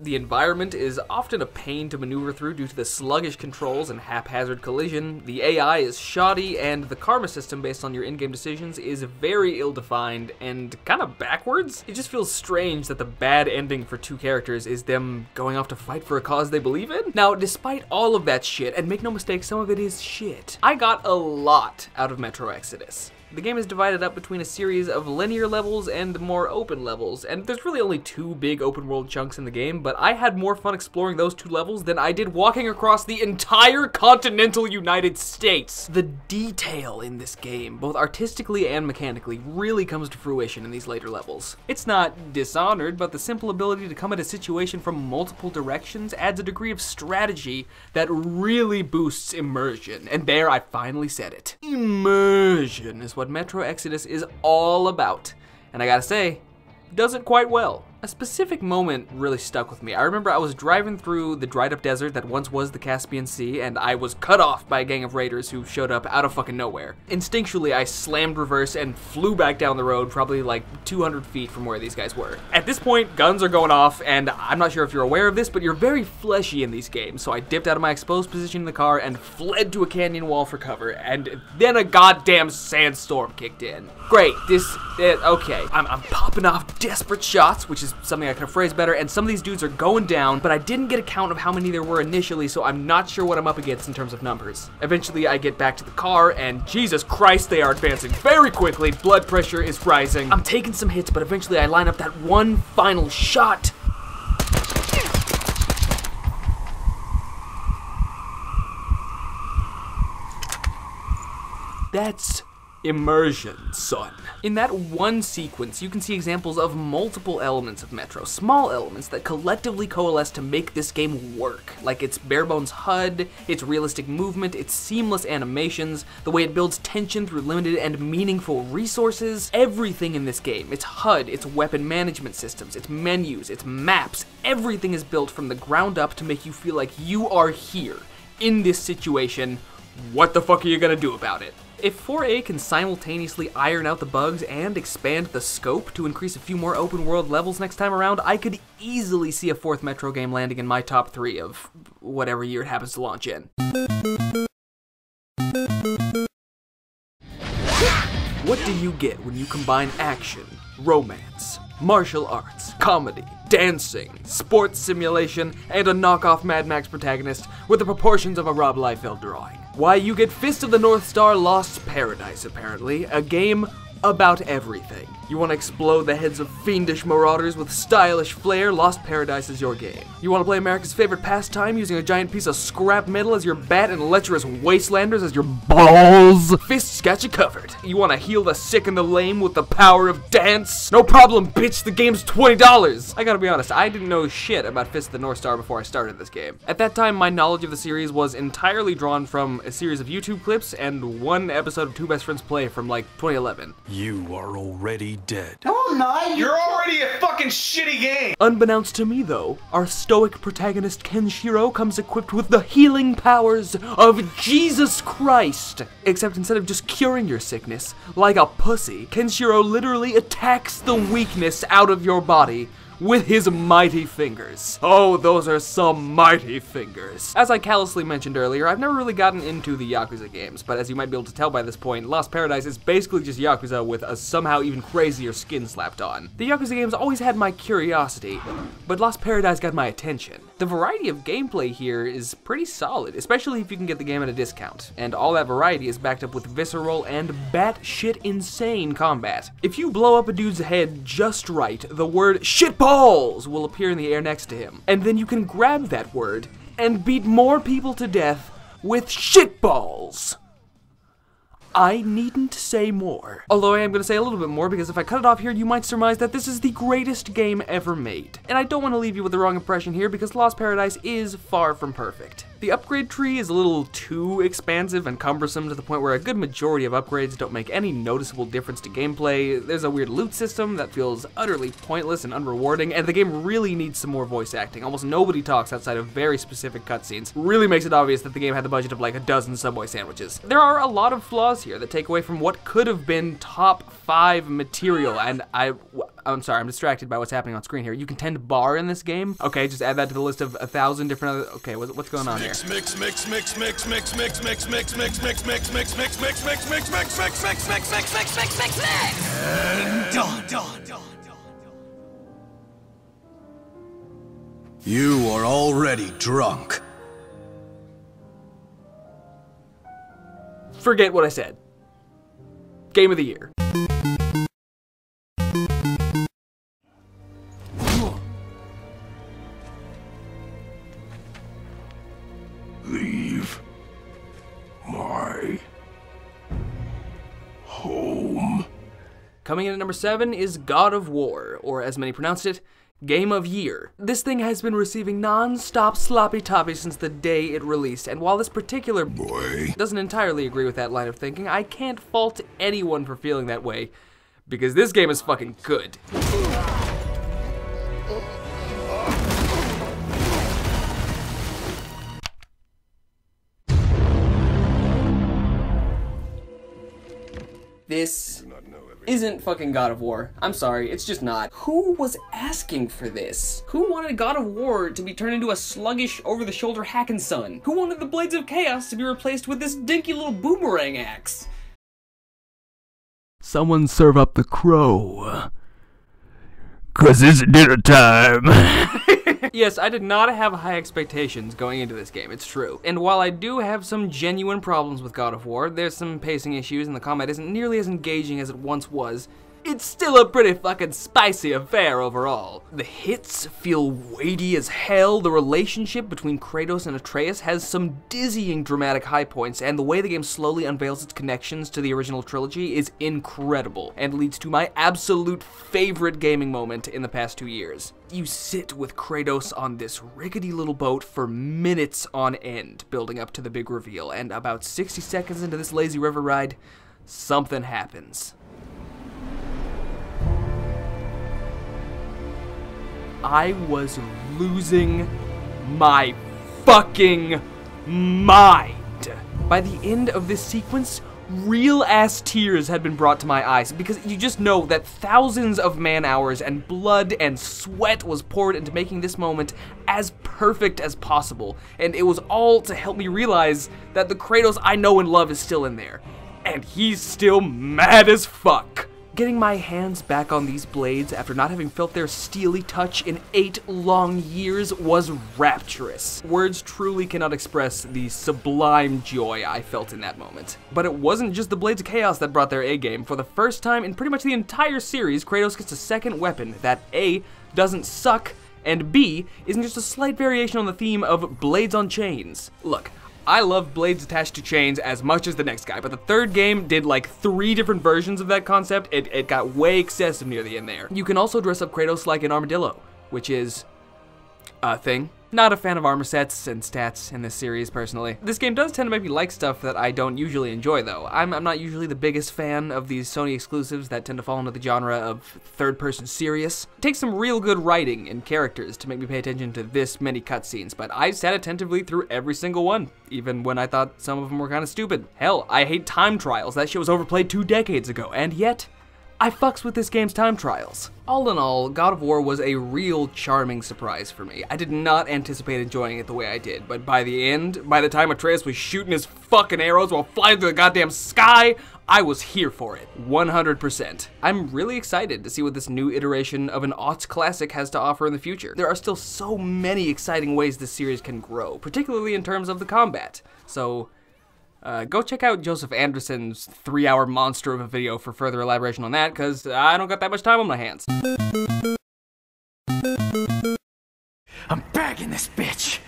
The environment is often a pain to maneuver through due to the sluggish controls and haphazard collision, the AI is shoddy, and the karma system based on your in-game decisions is very ill-defined and kind of backwards. It just feels strange that the bad ending for 2 characters is them going off to fight for a cause they believe in. Now, despite all of that shit, and make no mistake, some of it is shit, I got a lot out of Metro Exodus. The game is divided up between a series of linear levels and more open levels, and there's really only 2 big open world chunks in the game, but I had more fun exploring those 2 levels than I did walking across the entire continental United States. The detail in this game, both artistically and mechanically, really comes to fruition in these later levels. It's not Dishonored, but the simple ability to come at a situation from multiple directions adds a degree of strategy that really boosts immersion, and there I finally said it. Immersion is what Metro Exodus is all about, and I gotta say, does it quite well. A specific moment really stuck with me. I remember I was driving through the dried up desert that once was the Caspian Sea, and I was cut off by a gang of raiders who showed up out of fucking nowhere. Instinctually, I slammed reverse and flew back down the road, probably like 200 feet from where these guys were. At this point, guns are going off, and I'm not sure if you're aware of this, but you're very fleshy in these games, so I dipped out of my exposed position in the car and fled to a canyon wall for cover, and then a goddamn sandstorm kicked in. Great, okay. I'm popping off desperate shots, which is something I could have phrased better, and some of these dudes are going down, but I didn't get a count of how many there were initially, so I'm not sure what I'm up against in terms of numbers. Eventually, I get back to the car, and Jesus Christ, they are advancing very quickly. Blood pressure is rising. I'm taking some hits, but eventually I line up that one final shot. That's immersion, son. In that one sequence, you can see examples of multiple elements of Metro, small elements that collectively coalesce to make this game work, like its bare-bones HUD, its realistic movement, its seamless animations, the way it builds tension through limited and meaningful resources. Everything in this game, its HUD, its weapon management systems, its menus, its maps, everything is built from the ground up to make you feel like you are here, in this situation. What the fuck are you gonna do about it? If 4A can simultaneously iron out the bugs and expand the scope to increase a few more open world levels next time around, I could easily see a fourth Metro game landing in my top 3 of whatever year it happens to launch in. What do you get when you combine action, romance, martial arts, comedy, dancing, sports simulation, and a knockoff Mad Max protagonist with the proportions of a Rob Liefeld drawing? Why, you get Fist of the North Star Lost Paradise, apparently, a game about everything. You want to explode the heads of fiendish marauders with stylish flair? Lost Paradise is your game. You want to play America's favorite pastime using a giant piece of scrap metal as your bat and lecherous wastelanders as your balls? Fist's got you covered. You want to heal the sick and the lame with the power of dance? No problem, bitch, the game's $20! I gotta be honest, I didn't know shit about Fist of the North Star before I started this game. At that time, my knowledge of the series was entirely drawn from a series of YouTube clips and one episode of Two Best Friends Play from like 2011. You are already dead. Oh no, you're already a fucking shitty game! Unbeknownst to me though, our stoic protagonist Kenshiro comes equipped with the healing powers of Jesus Christ! Except instead of just curing your sickness, like a pussy, Kenshiro literally attacks the weakness out of your body with his mighty fingers. Oh, those are some mighty fingers. As I callously mentioned earlier, I've never really gotten into the Yakuza games, but as you might be able to tell by this point, Lost Paradise is basically just Yakuza with a somehow even crazier skin slapped on. The Yakuza games always had my curiosity, but Lost Paradise got my attention. The variety of gameplay here is pretty solid, especially if you can get the game at a discount, and all that variety is backed up with visceral and batshit insane combat. If you blow up a dude's head just right, the word shitball balls will appear in the air next to him, and then you can grab that word and beat more people to death with shitballs. I needn't say more. Although I am going to say a little bit more, because if I cut it off here, you might surmise that this is the greatest game ever made. And I don't want to leave you with the wrong impression here, because Lost Paradise is far from perfect. The upgrade tree is a little too expansive and cumbersome to the point where a good majority of upgrades don't make any noticeable difference to gameplay. There's a weird loot system that feels utterly pointless and unrewarding, and the game really needs some more voice acting. Almost nobody talks outside of very specific cutscenes. Really makes it obvious that the game had the budget of like a dozen Subway sandwiches. There are a lot of flaws here that take away from what could have been top 5 material, and I'm sorry, I'm distracted by what's happening on screen here. You can tend bar in this game? Okay, just add that to the list of 1,000 different other... Okay, what's going on here? Mix. You are already drunk. Forget what I said. Game of the year. Leave my home. Coming in at number 7 is God of War, or as many pronounced it, Game of Year. This thing has been receiving non-stop sloppy toppy since the day it released, and while this particular boy doesn't entirely agree with that line of thinking, I can't fault anyone for feeling that way, because this game is fucking good. This isn't fucking God of War. I'm sorry, it's just not. Who was asking for this? Who wanted God of War to be turned into a sluggish, over-the-shoulder hack and son? Who wanted the Blades of Chaos to be replaced with this dinky little boomerang axe? Someone serve up the crow. 'Cause it's dinner time. Yes, I did not have high expectations going into this game, it's true. And while I do have some genuine problems with God of War, there's some pacing issues and the combat isn't nearly as engaging as it once was, it's still a pretty fucking spicy affair overall. The hits feel weighty as hell, the relationship between Kratos and Atreus has some dizzying dramatic high points, and the way the game slowly unveils its connections to the original trilogy is incredible, and leads to my absolute favorite gaming moment in the past 2 years. You sit with Kratos on this rickety little boat for minutes on end, building up to the big reveal, and about 60 seconds into this lazy river ride, something happens. I was losing my fucking mind. By the end of this sequence, real ass tears had been brought to my eyes because you just know that thousands of man hours and blood and sweat was poured into making this moment as perfect as possible, and it was all to help me realize that the Kratos I know and love is still in there, and he's still mad as fuck. Getting my hands back on these blades after not having felt their steely touch in 8 long years was rapturous. Words truly cannot express the sublime joy I felt in that moment. But it wasn't just the Blades of Chaos that brought their A game. For the first time in pretty much the entire series, Kratos gets a second weapon that A, doesn't suck, and B, isn't just a slight variation on the theme of blades on chains. Look, I love blades attached to chains as much as the next guy, but the third game did like 3 different versions of that concept. It got way excessive near the end there. You can also dress up Kratos like an armadillo, which is a thing. Not a fan of armor sets and stats in this series, personally. This game does tend to make me like stuff that I don't usually enjoy, though. I'm not usually the biggest fan of these Sony exclusives that tend to fall into the genre of third-person serious. It takes some real good writing and characters to make me pay attention to this many cutscenes, but I sat attentively through every single one, even when I thought some of them were kind of stupid. Hell, I hate time trials. That shit was overplayed 2 decades ago, and yet I fucks with this game's time trials. All in all, God of War was a real charming surprise for me. I did not anticipate enjoying it the way I did, but by the end, by the time Atreus was shooting his fucking arrows while flying through the goddamn sky, I was here for it, 100%. I'm really excited to see what this new iteration of an aughts classic has to offer in the future. There are still so many exciting ways this series can grow, particularly in terms of the combat. So go check out Joseph Anderson's 3-hour monster of a video for further elaboration on that, because I don't got that much time on my hands. I'm back in this bitch!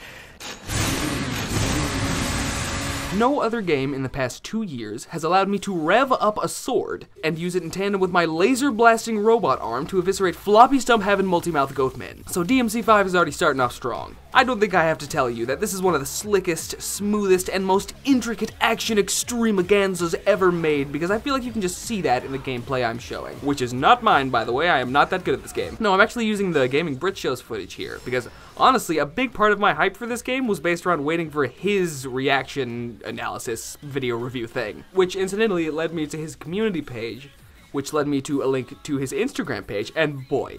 No other game in the past 2 years has allowed me to rev up a sword and use it in tandem with my laser-blasting robot arm to eviscerate floppy stump-having multi-mouth goatmen. So DMC5 is already starting off strong. I don't think I have to tell you that this is one of the slickest, smoothest, and most intricate action extremaganzas ever made, because I feel like you can just see that in the gameplay I'm showing. Which is not mine, by the way. I am not that good at this game. No, I'm actually using the Gaming Brit Show's footage here, because honestly, a big part of my hype for this game was based around waiting for his reaction analysis video review thing, which incidentally led me to his community page, which led me to a link to his Instagram page, and boy,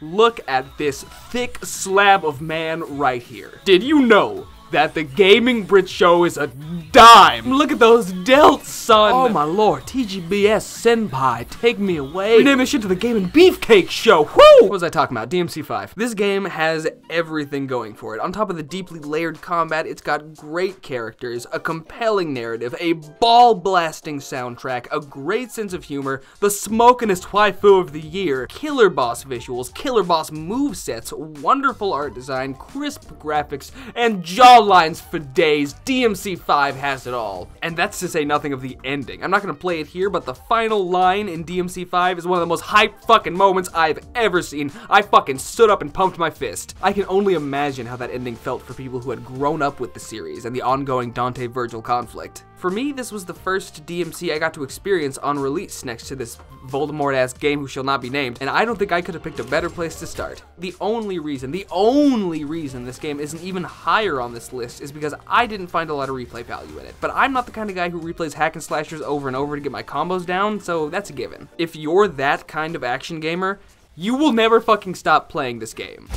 look at this thick slab of man right here. Did you know that the Gaming Brit Show is a dime? Look at those delts, son! Oh my lord, TGBS Senpai, take me away. Rename this shit to the Gaming Beefcake Show, whoo! What was I talking about? DMC5. This game has everything going for it. On top of the deeply layered combat, it's got great characters, a compelling narrative, a ball-blasting soundtrack, a great sense of humor, the smokinest waifu of the year, killer boss visuals, killer boss movesets, wonderful art design, crisp graphics, and jolly lines for days. DMC5 has it all. And that's to say nothing of the ending. I'm not gonna play it here, but the final line in DMC5 is one of the most hype fucking moments I've ever seen. I fucking stood up and pumped my fist. I can only imagine how that ending felt for people who had grown up with the series and the ongoing Dante-Virgil conflict. For me, this was the first DMC I got to experience on release next to this Voldemort-ass game who shall not be named, and I don't think I could have picked a better place to start. The only reason this game isn't even higher on this list is because I didn't find a lot of replay value in it, but I'm not the kind of guy who replays hack and slashers over and over to get my combos down, so that's a given. If you're that kind of action gamer, you will never fucking stop playing this game.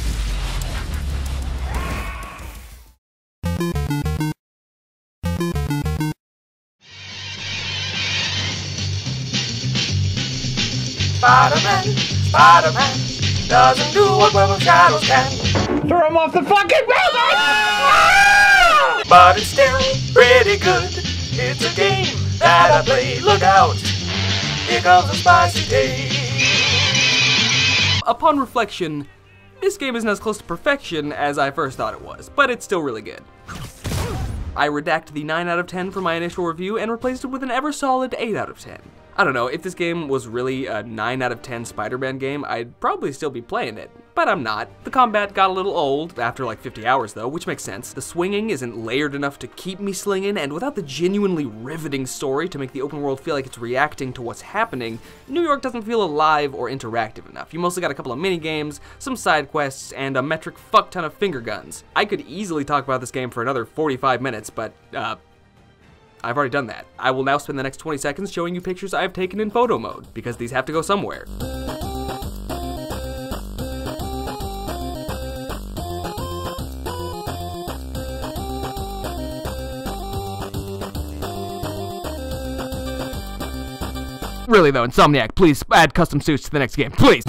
Spider-Man doesn't do what Web of Shadows can. Throw him off the fucking building! But it's still pretty good. It's a game that I play. Look out! Here comes a spicy day. Upon reflection, this game isn't as close to perfection as I first thought it was, but it's still really good. I redact the 9 out of 10 from my initial review and replaced it with an ever solid 8 out of 10. I don't know, if this game was really a 9 out of 10 Spider-Man game, I'd probably still be playing it, but I'm not. The combat got a little old, after like 50 hours though, which makes sense. The swinging isn't layered enough to keep me slinging, and without the genuinely riveting story to make the open world feel like it's reacting to what's happening, New York doesn't feel alive or interactive enough. You mostly got a couple of mini-games, some side quests, and a metric fuck-ton of finger guns. I could easily talk about this game for another 45 minutes, but, I've already done that. I will now spend the next 20 seconds showing you pictures I've taken in photo mode, because these have to go somewhere. Really though, Insomniac, please add custom suits to the next game, please!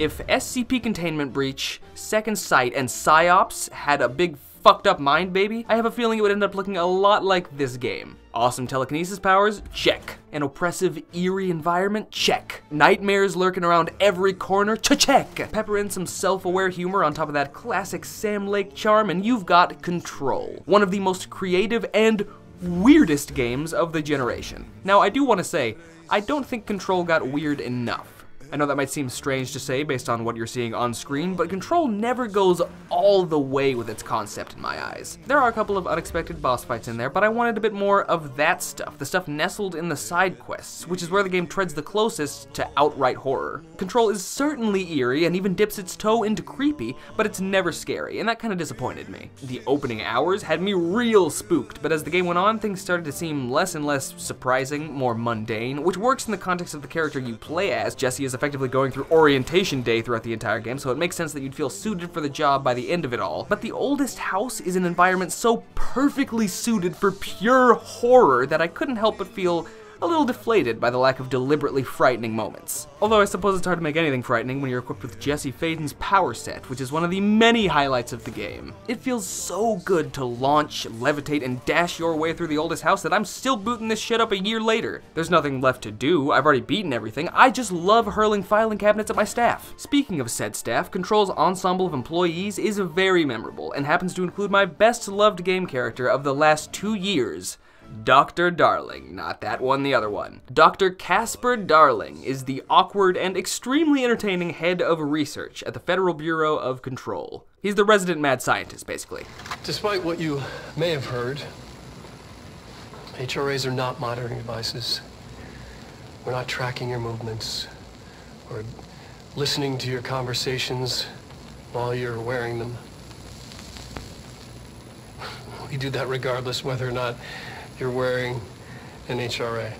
If SCP Containment Breach, Second Sight, and PsyOps had a big fucked up mind baby, I have a feeling it would end up looking a lot like this game. Awesome telekinesis powers? Check. An oppressive, eerie environment? Check. Nightmares lurking around every corner? Check. Pepper in some self-aware humor on top of that classic Sam Lake charm and you've got Control. One of the most creative and weirdest games of the generation. Now I do want to say, I don't think Control got weird enough. I know that might seem strange to say based on what you're seeing on screen, but Control never goes all the way with its concept in my eyes. There are a couple of unexpected boss fights in there, but I wanted a bit more of that stuff, the stuff nestled in the side quests, which is where the game treads the closest to outright horror. Control is certainly eerie and even dips its toe into creepy, but it's never scary, and that kind of disappointed me. The opening hours had me real spooked, but as the game went on, things started to seem less and less surprising, more mundane, which works in the context of the character you play as. Jesse is effectively going through orientation day throughout the entire game, so it makes sense that you'd feel suited for the job by the end of it all. But the oldest house is an environment so perfectly suited for pure horror that I couldn't help but feel a little deflated by the lack of deliberately frightening moments. Although I suppose it's hard to make anything frightening when you're equipped with Jesse Faden's power set, which is one of the many highlights of the game. It feels so good to launch, levitate, and dash your way through the oldest house that I'm still booting this shit up a year later. There's nothing left to do, I've already beaten everything, I just love hurling filing cabinets at my staff. Speaking of said staff, Control's ensemble of employees is very memorable, and happens to include my best loved game character of the last 2 years, Dr. Darling, not that one, the other one. Dr. Casper Darling is the awkward and extremely entertaining head of research at the Federal Bureau of Control. He's the resident mad scientist, basically. Despite what you may have heard, HRAs are not monitoring devices. We're not tracking your movements or listening to your conversations while you're wearing them. We do that regardless whether or not you're wearing an HRA.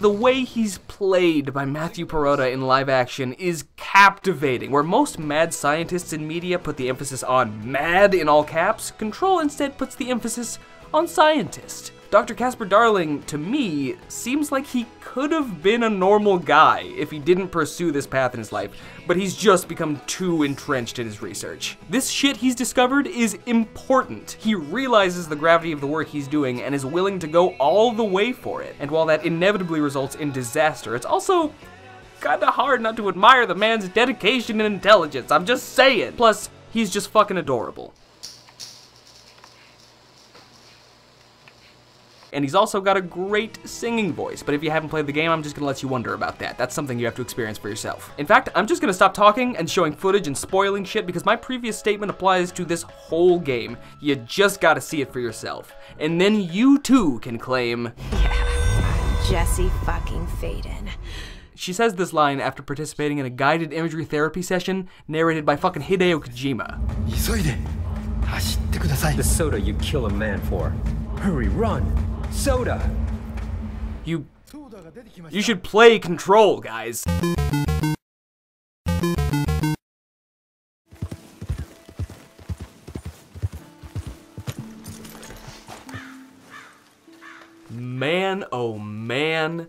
The way he's played by Matthew Perrotta in live action is captivating. Where most mad scientists in media put the emphasis on mad in all caps, Control instead puts the emphasis on scientist. Dr. Casper Darling, to me, seems like he could have been a normal guy if he didn't pursue this path in his life, but he's just become too entrenched in his research. This shit he's discovered is important. He realizes the gravity of the work he's doing and is willing to go all the way for it. And while that inevitably results in disaster, it's also kinda hard not to admire the man's dedication and intelligence, I'm just saying. Plus, he's just fucking adorable. And he's also got a great singing voice, but if you haven't played the game, I'm just gonna let you wonder about that. That's something you have to experience for yourself. In fact, I'm just gonna stop talking and showing footage and spoiling shit because my previous statement applies to this whole game. You just gotta see it for yourself. And then you too can claim, yeah, Jesse fucking Faden. She says this line after participating in a guided imagery therapy session narrated by fucking Hideo Kojima. The soda you kill a man for. Hurry, run! Soda! You should play Control, guys. Man, oh man.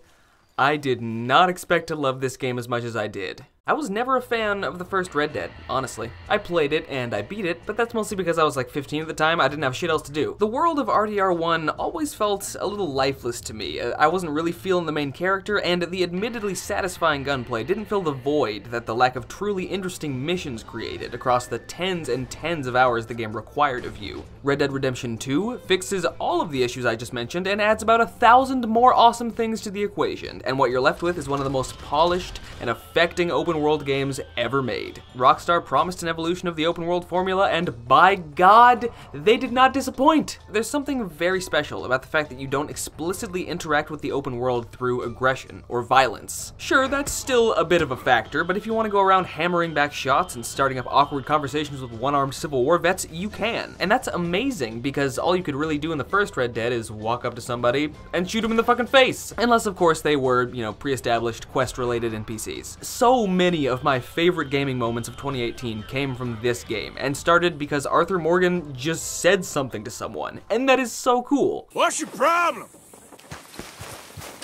I did not expect to love this game as much as I did. I was never a fan of the first Red Dead, honestly. I played it and I beat it, but that's mostly because I was like 15 at the time, I didn't have shit else to do. The world of RDR1 always felt a little lifeless to me. I wasn't really feeling the main character, and the admittedly satisfying gunplay didn't fill the void that the lack of truly interesting missions created across the tens and tens of hours the game required of you. Red Dead Redemption 2 fixes all of the issues I just mentioned and adds about 1,000 more awesome things to the equation, and what you're left with is one of the most polished and affecting open world games ever made. Rockstar promised an evolution of the open world formula, and by God, they did not disappoint! There's something very special about the fact that you don't explicitly interact with the open world through aggression or violence. Sure, that's still a bit of a factor, but if you want to go around hammering back shots and starting up awkward conversations with one-armed Civil War vets, you can. And that's amazing, because all you could really do in the first Red Dead is walk up to somebody and shoot them in the fucking face. Unless, of course, they were, you know, pre-established quest-related NPCs. So many of my favorite gaming moments of 2018 came from this game, and started because Arthur Morgan just said something to someone, and that is so cool. What's your problem?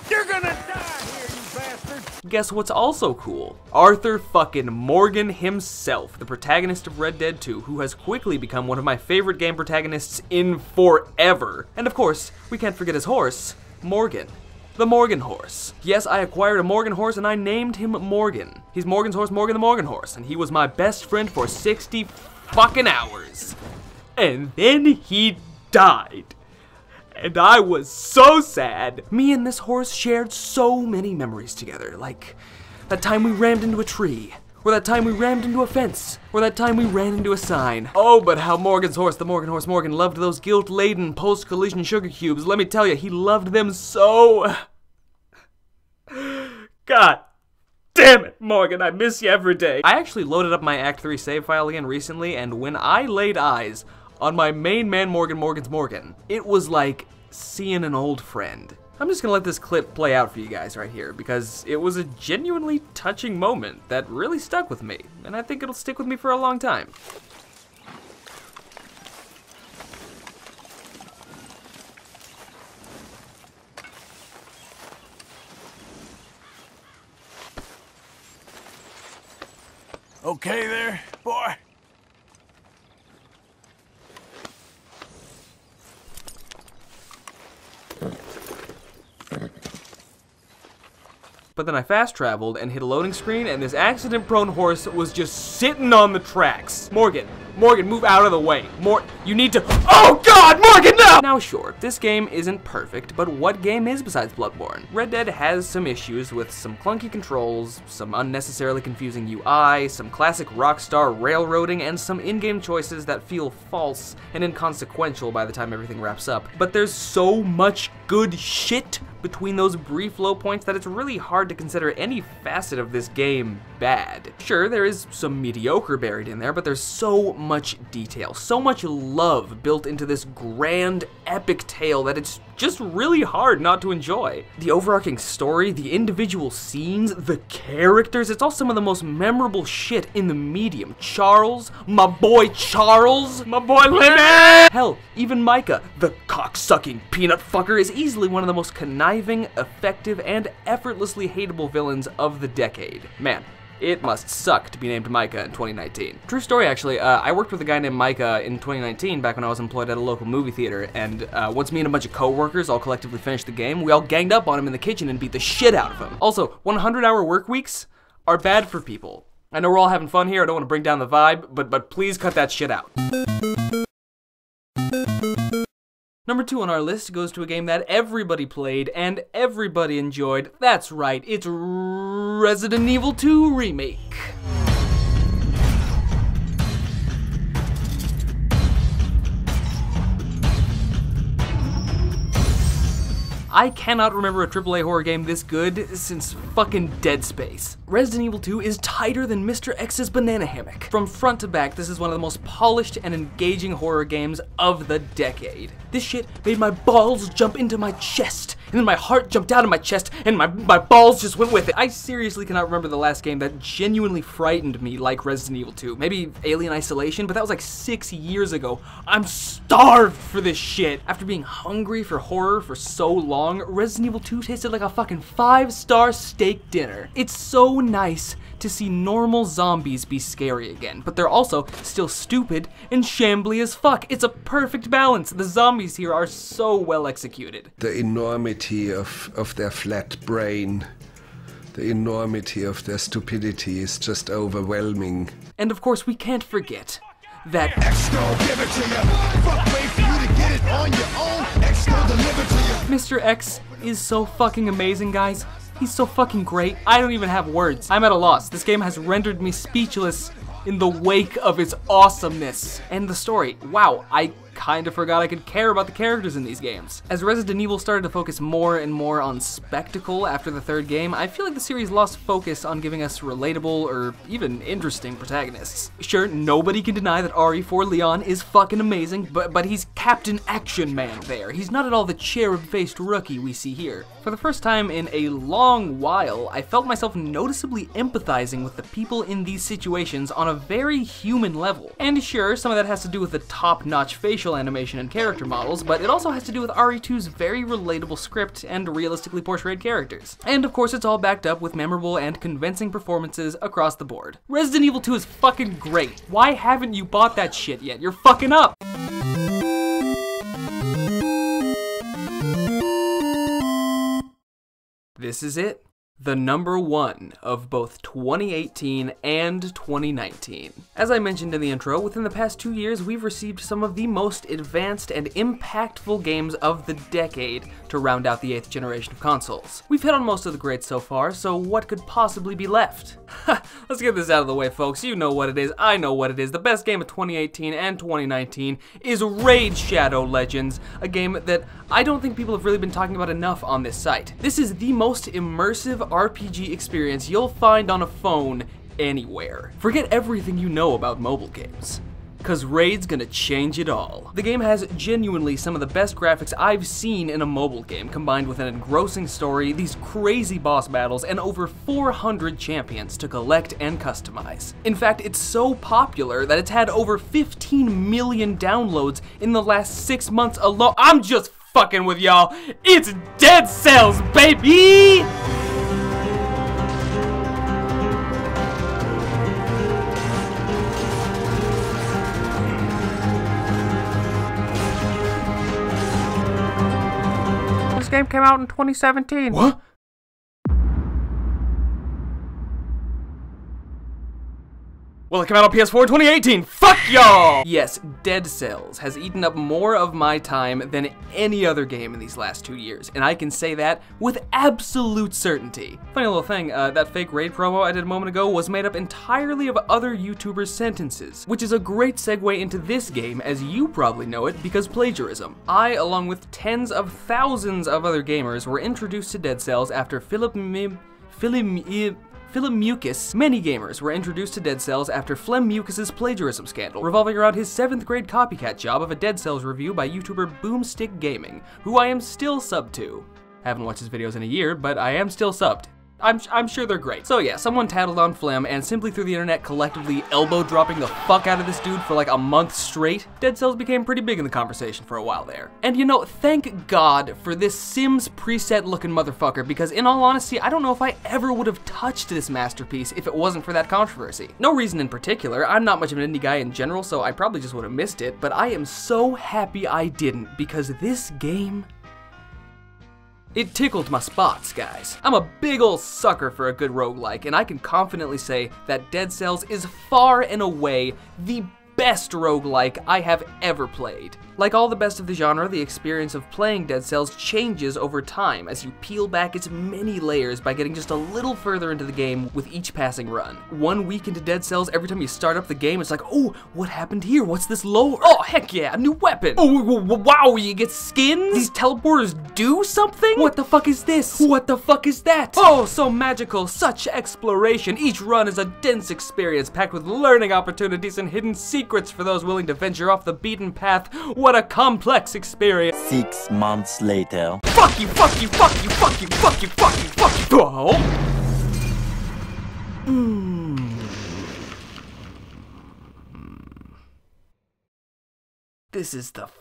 You're gonna die here, you bastard! Guess what's also cool? Arthur fucking Morgan himself, the protagonist of Red Dead 2, who has quickly become one of my favorite game protagonists in forever. And of course, we can't forget his horse, Morgan. The Morgan horse. Yes, I acquired a Morgan horse and I named him Morgan. He's Morgan's horse, Morgan the Morgan horse, and he was my best friend for 60 fucking hours. And then he died. And I was so sad. Me and this horse shared so many memories together, like that time we rammed into a tree, or that time we rammed into a fence, or that time we ran into a sign. Oh, but how Morgan's horse, the Morgan horse, Morgan loved those guilt-laden post-collision sugar cubes. Let me tell you, he loved them so. God damn it, Morgan, I miss you every day. I actually loaded up my Act 3 save file again recently, and when I laid eyes on my main man, Morgan, Morgan's Morgan, it was like seeing an old friend. I'm just gonna let this clip play out for you guys right here, because it was a genuinely touching moment that really stuck with me, and I think it'll stick with me for a long time. Okay there, boy. But then I fast traveled and hit a loading screen, and this accident-prone horse was just sitting on the tracks. Morgan, Morgan, move out of the way. You need to- OH GOD, Morgan, NO! Now sure, this game isn't perfect, but what game is besides Bloodborne? Red Dead has some issues with some clunky controls, some unnecessarily confusing UI, some classic Rockstar railroading, and some in-game choices that feel false and inconsequential by the time everything wraps up. But there's so much good shit between those brief low points that it's really hard to consider any facet of this game bad. Sure, there is some mediocre buried in there, but there's so much detail, so much love built into this grand, epic tale that it's just really hard not to enjoy. The overarching story, the individual scenes, the characters, it's all some of the most memorable shit in the medium. Charles, my boy Charles, my boy Lenny! Hell, even Micah, the cocksucking peanut fucker, is easily one of the most conniving, effective, and effortlessly hateable villains of the decade. Man, it must suck to be named Micah in 2019. True story, actually. I worked with a guy named Micah in 2019 back when I was employed at a local movie theater, and once me and a bunch of co-workers all collectively finished the game, we all ganged up on him in the kitchen and beat the shit out of him. Also, 100-hour work weeks? are bad for people. I know we're all having fun here, I don't want to bring down the vibe, but please cut that shit out. Number 2 on our list goes to a game that everybody played and everybody enjoyed. That's right, it's Resident Evil 2 Remake. I cannot remember a AAA horror game this good since fucking Dead Space. Resident Evil 2 is tighter than Mr. X's banana hammock. From front to back, this is one of the most polished and engaging horror games of the decade. This shit made my balls jump into my chest, and then my heart jumped out of my chest, and my balls just went with it. I seriously cannot remember the last game that genuinely frightened me like Resident Evil 2. Maybe Alien Isolation, but that was like 6 years ago. I'm starved for this shit. After being hungry for horror for so long, Resident Evil 2 tasted like a fucking 5-star steak dinner. It's so nice to see normal zombies be scary again, but they're also still stupid and shambly as fuck. It's a perfect balance. The zombies here are so well executed. The enormity of their flat brain, the enormity of their stupidity is just overwhelming. And of course we can't forget that Mr. X is so fucking amazing, guys. He's so fucking great. I don't even have words. I'm at a loss. This game has rendered me speechless in the wake of its awesomeness. And the story. Wow, I kind of forgot I could care about the characters in these games. As Resident Evil started to focus more and more on spectacle after the third game, I feel like the series lost focus on giving us relatable or even interesting protagonists. Sure, nobody can deny that RE4 Leon is fucking amazing, but he's Captain Action Man there. He's not at all the cherub-faced rookie we see here. For the first time in a long while, I felt myself noticeably empathizing with the people in these situations on a very human level. And sure, some of that has to do with the top-notch facial animation and character models, but it also has to do with RE2's very relatable script and realistically portrayed characters. And of course it's all backed up with memorable and convincing performances across the board. Resident Evil 2 is fucking great. Why haven't you bought that shit yet? You're fucking up! This is it. The number one of both 2018 and 2019. As I mentioned in the intro, within the past 2 years, we've received some of the most advanced and impactful games of the decade to round out the 8th generation of consoles. We've hit on most of the greats so far, so what could possibly be left? Let's get this out of the way, folks. You know what it is, I know what it is. The best game of 2018 and 2019 is Raid Shadow Legends, a game that I don't think people have really been talking about enough on this site. This is the most immersive RPG experience you'll find on a phone anywhere. Forget everything you know about mobile games, cause Raid's gonna change it all. The game has genuinely some of the best graphics I've seen in a mobile game, combined with an engrossing story, these crazy boss battles, and over 400 champions to collect and customize. In fact, it's so popular that it's had over 15 million downloads in the last 6 months alone. I'm just fucking with y'all. It's Dead Cells, baby! Game came out in 2017. What? Well, it came out on PS4 in 2018. Fuck y'all! Yes, Dead Cells has eaten up more of my time than any other game in these last 2 years, and I can say that with absolute certainty. Funny little thing, that fake Raid promo I did a moment ago was made up entirely of other YouTubers' sentences, which is a great segue into this game, as you probably know it because plagiarism. I, along with tens of thousands of other gamers, were introduced to Dead Cells after Philip Mucus. Many gamers were introduced to Dead Cells after Philip Mucus's plagiarism scandal, revolving around his 7th grade copycat job of a Dead Cells review by YouTuber Boomstick Gaming, who I am still subbed to. Haven't watched his videos in a year, but I am still subbed. I'm sure they're great. So yeah, someone tattled on Phlegm and simply through the internet collectively elbow-dropping the fuck out of this dude for like a month straight. Dead Cells became pretty big in the conversation for a while there. And you know, thank God for this Sims preset-looking motherfucker, because in all honesty, I don't know if I ever would have touched this masterpiece if it wasn't for that controversy. No reason in particular, I'm not much of an indie guy in general, so I probably just would have missed it, but I am so happy I didn't, because this game It tickled my spots, guys. I'm a big ol' sucker for a good roguelike, and I can confidently say that Dead Cells is far and away the best roguelike I have ever played. Like all the best of the genre, the experience of playing Dead Cells changes over time as you peel back its many layers by getting just a little further into the game with each passing run. 1 week into Dead Cells, every time you start up the game, it's like, oh, what happened here? What's this lore? Oh, heck yeah, a new weapon. Oh, wow, you get skins? These teleporters do something? What the fuck is this? What the fuck is that? Oh, so magical, such exploration. Each run is a dense experience packed with learning opportunities and hidden secrets for those willing to venture off the beaten path. What a complex experience. 6 months later. Fuck you, fuck you, fuck you, fuck you, fuck you, fuck you, fuck you. Oh. This is the fucks.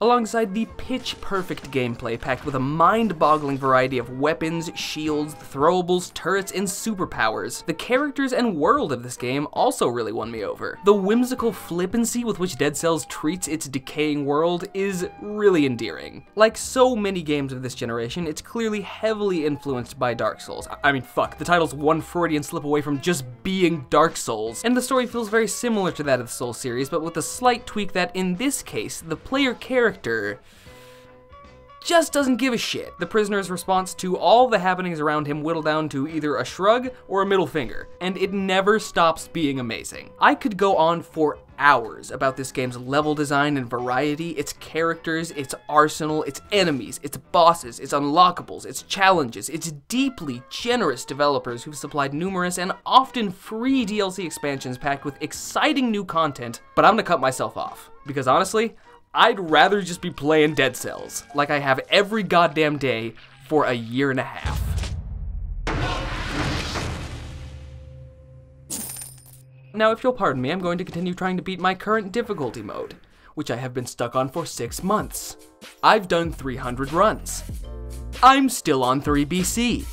Alongside the pitch-perfect gameplay packed with a mind-boggling variety of weapons, shields, throwables, turrets, and superpowers, the characters and world of this game also really won me over. The whimsical flippancy with which Dead Cells treats its decaying world is really endearing. Like so many games of this generation, it's clearly heavily influenced by Dark Souls. I mean, fuck, the title's one Freudian slip away from just being Dark Souls, and the story feels very similar to that of the Souls series, but with a slight tweak that, in this case, the player character just doesn't give a shit. The prisoner's response to all the happenings around him whittle down to either a shrug or a middle finger, and it never stops being amazing. I could go on for hours about this game's level design and variety, its characters, its arsenal, its enemies, its bosses, its unlockables, its challenges, its deeply generous developers who've supplied numerous and often free DLC expansions packed with exciting new content, but I'm gonna cut myself off, because honestly, I'd rather just be playing Dead Cells, like I have every goddamn day for a year and a half. Now, if you'll pardon me, I'm going to continue trying to beat my current difficulty mode, which I have been stuck on for 6 months. I've done 300 runs. I'm still on 3 BC.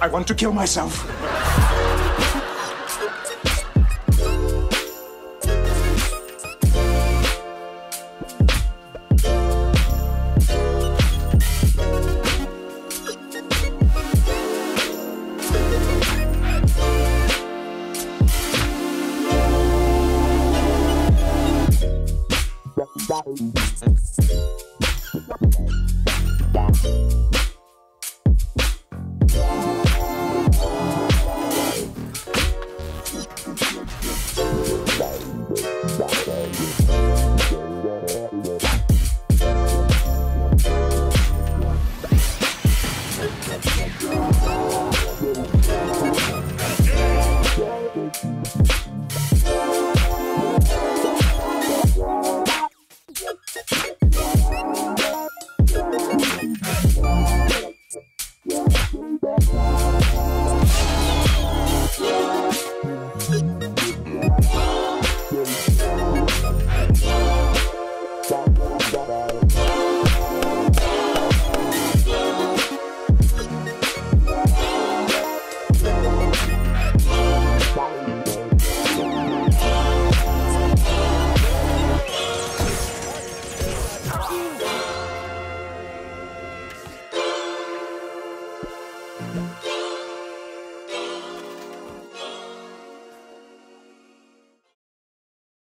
I want to kill myself.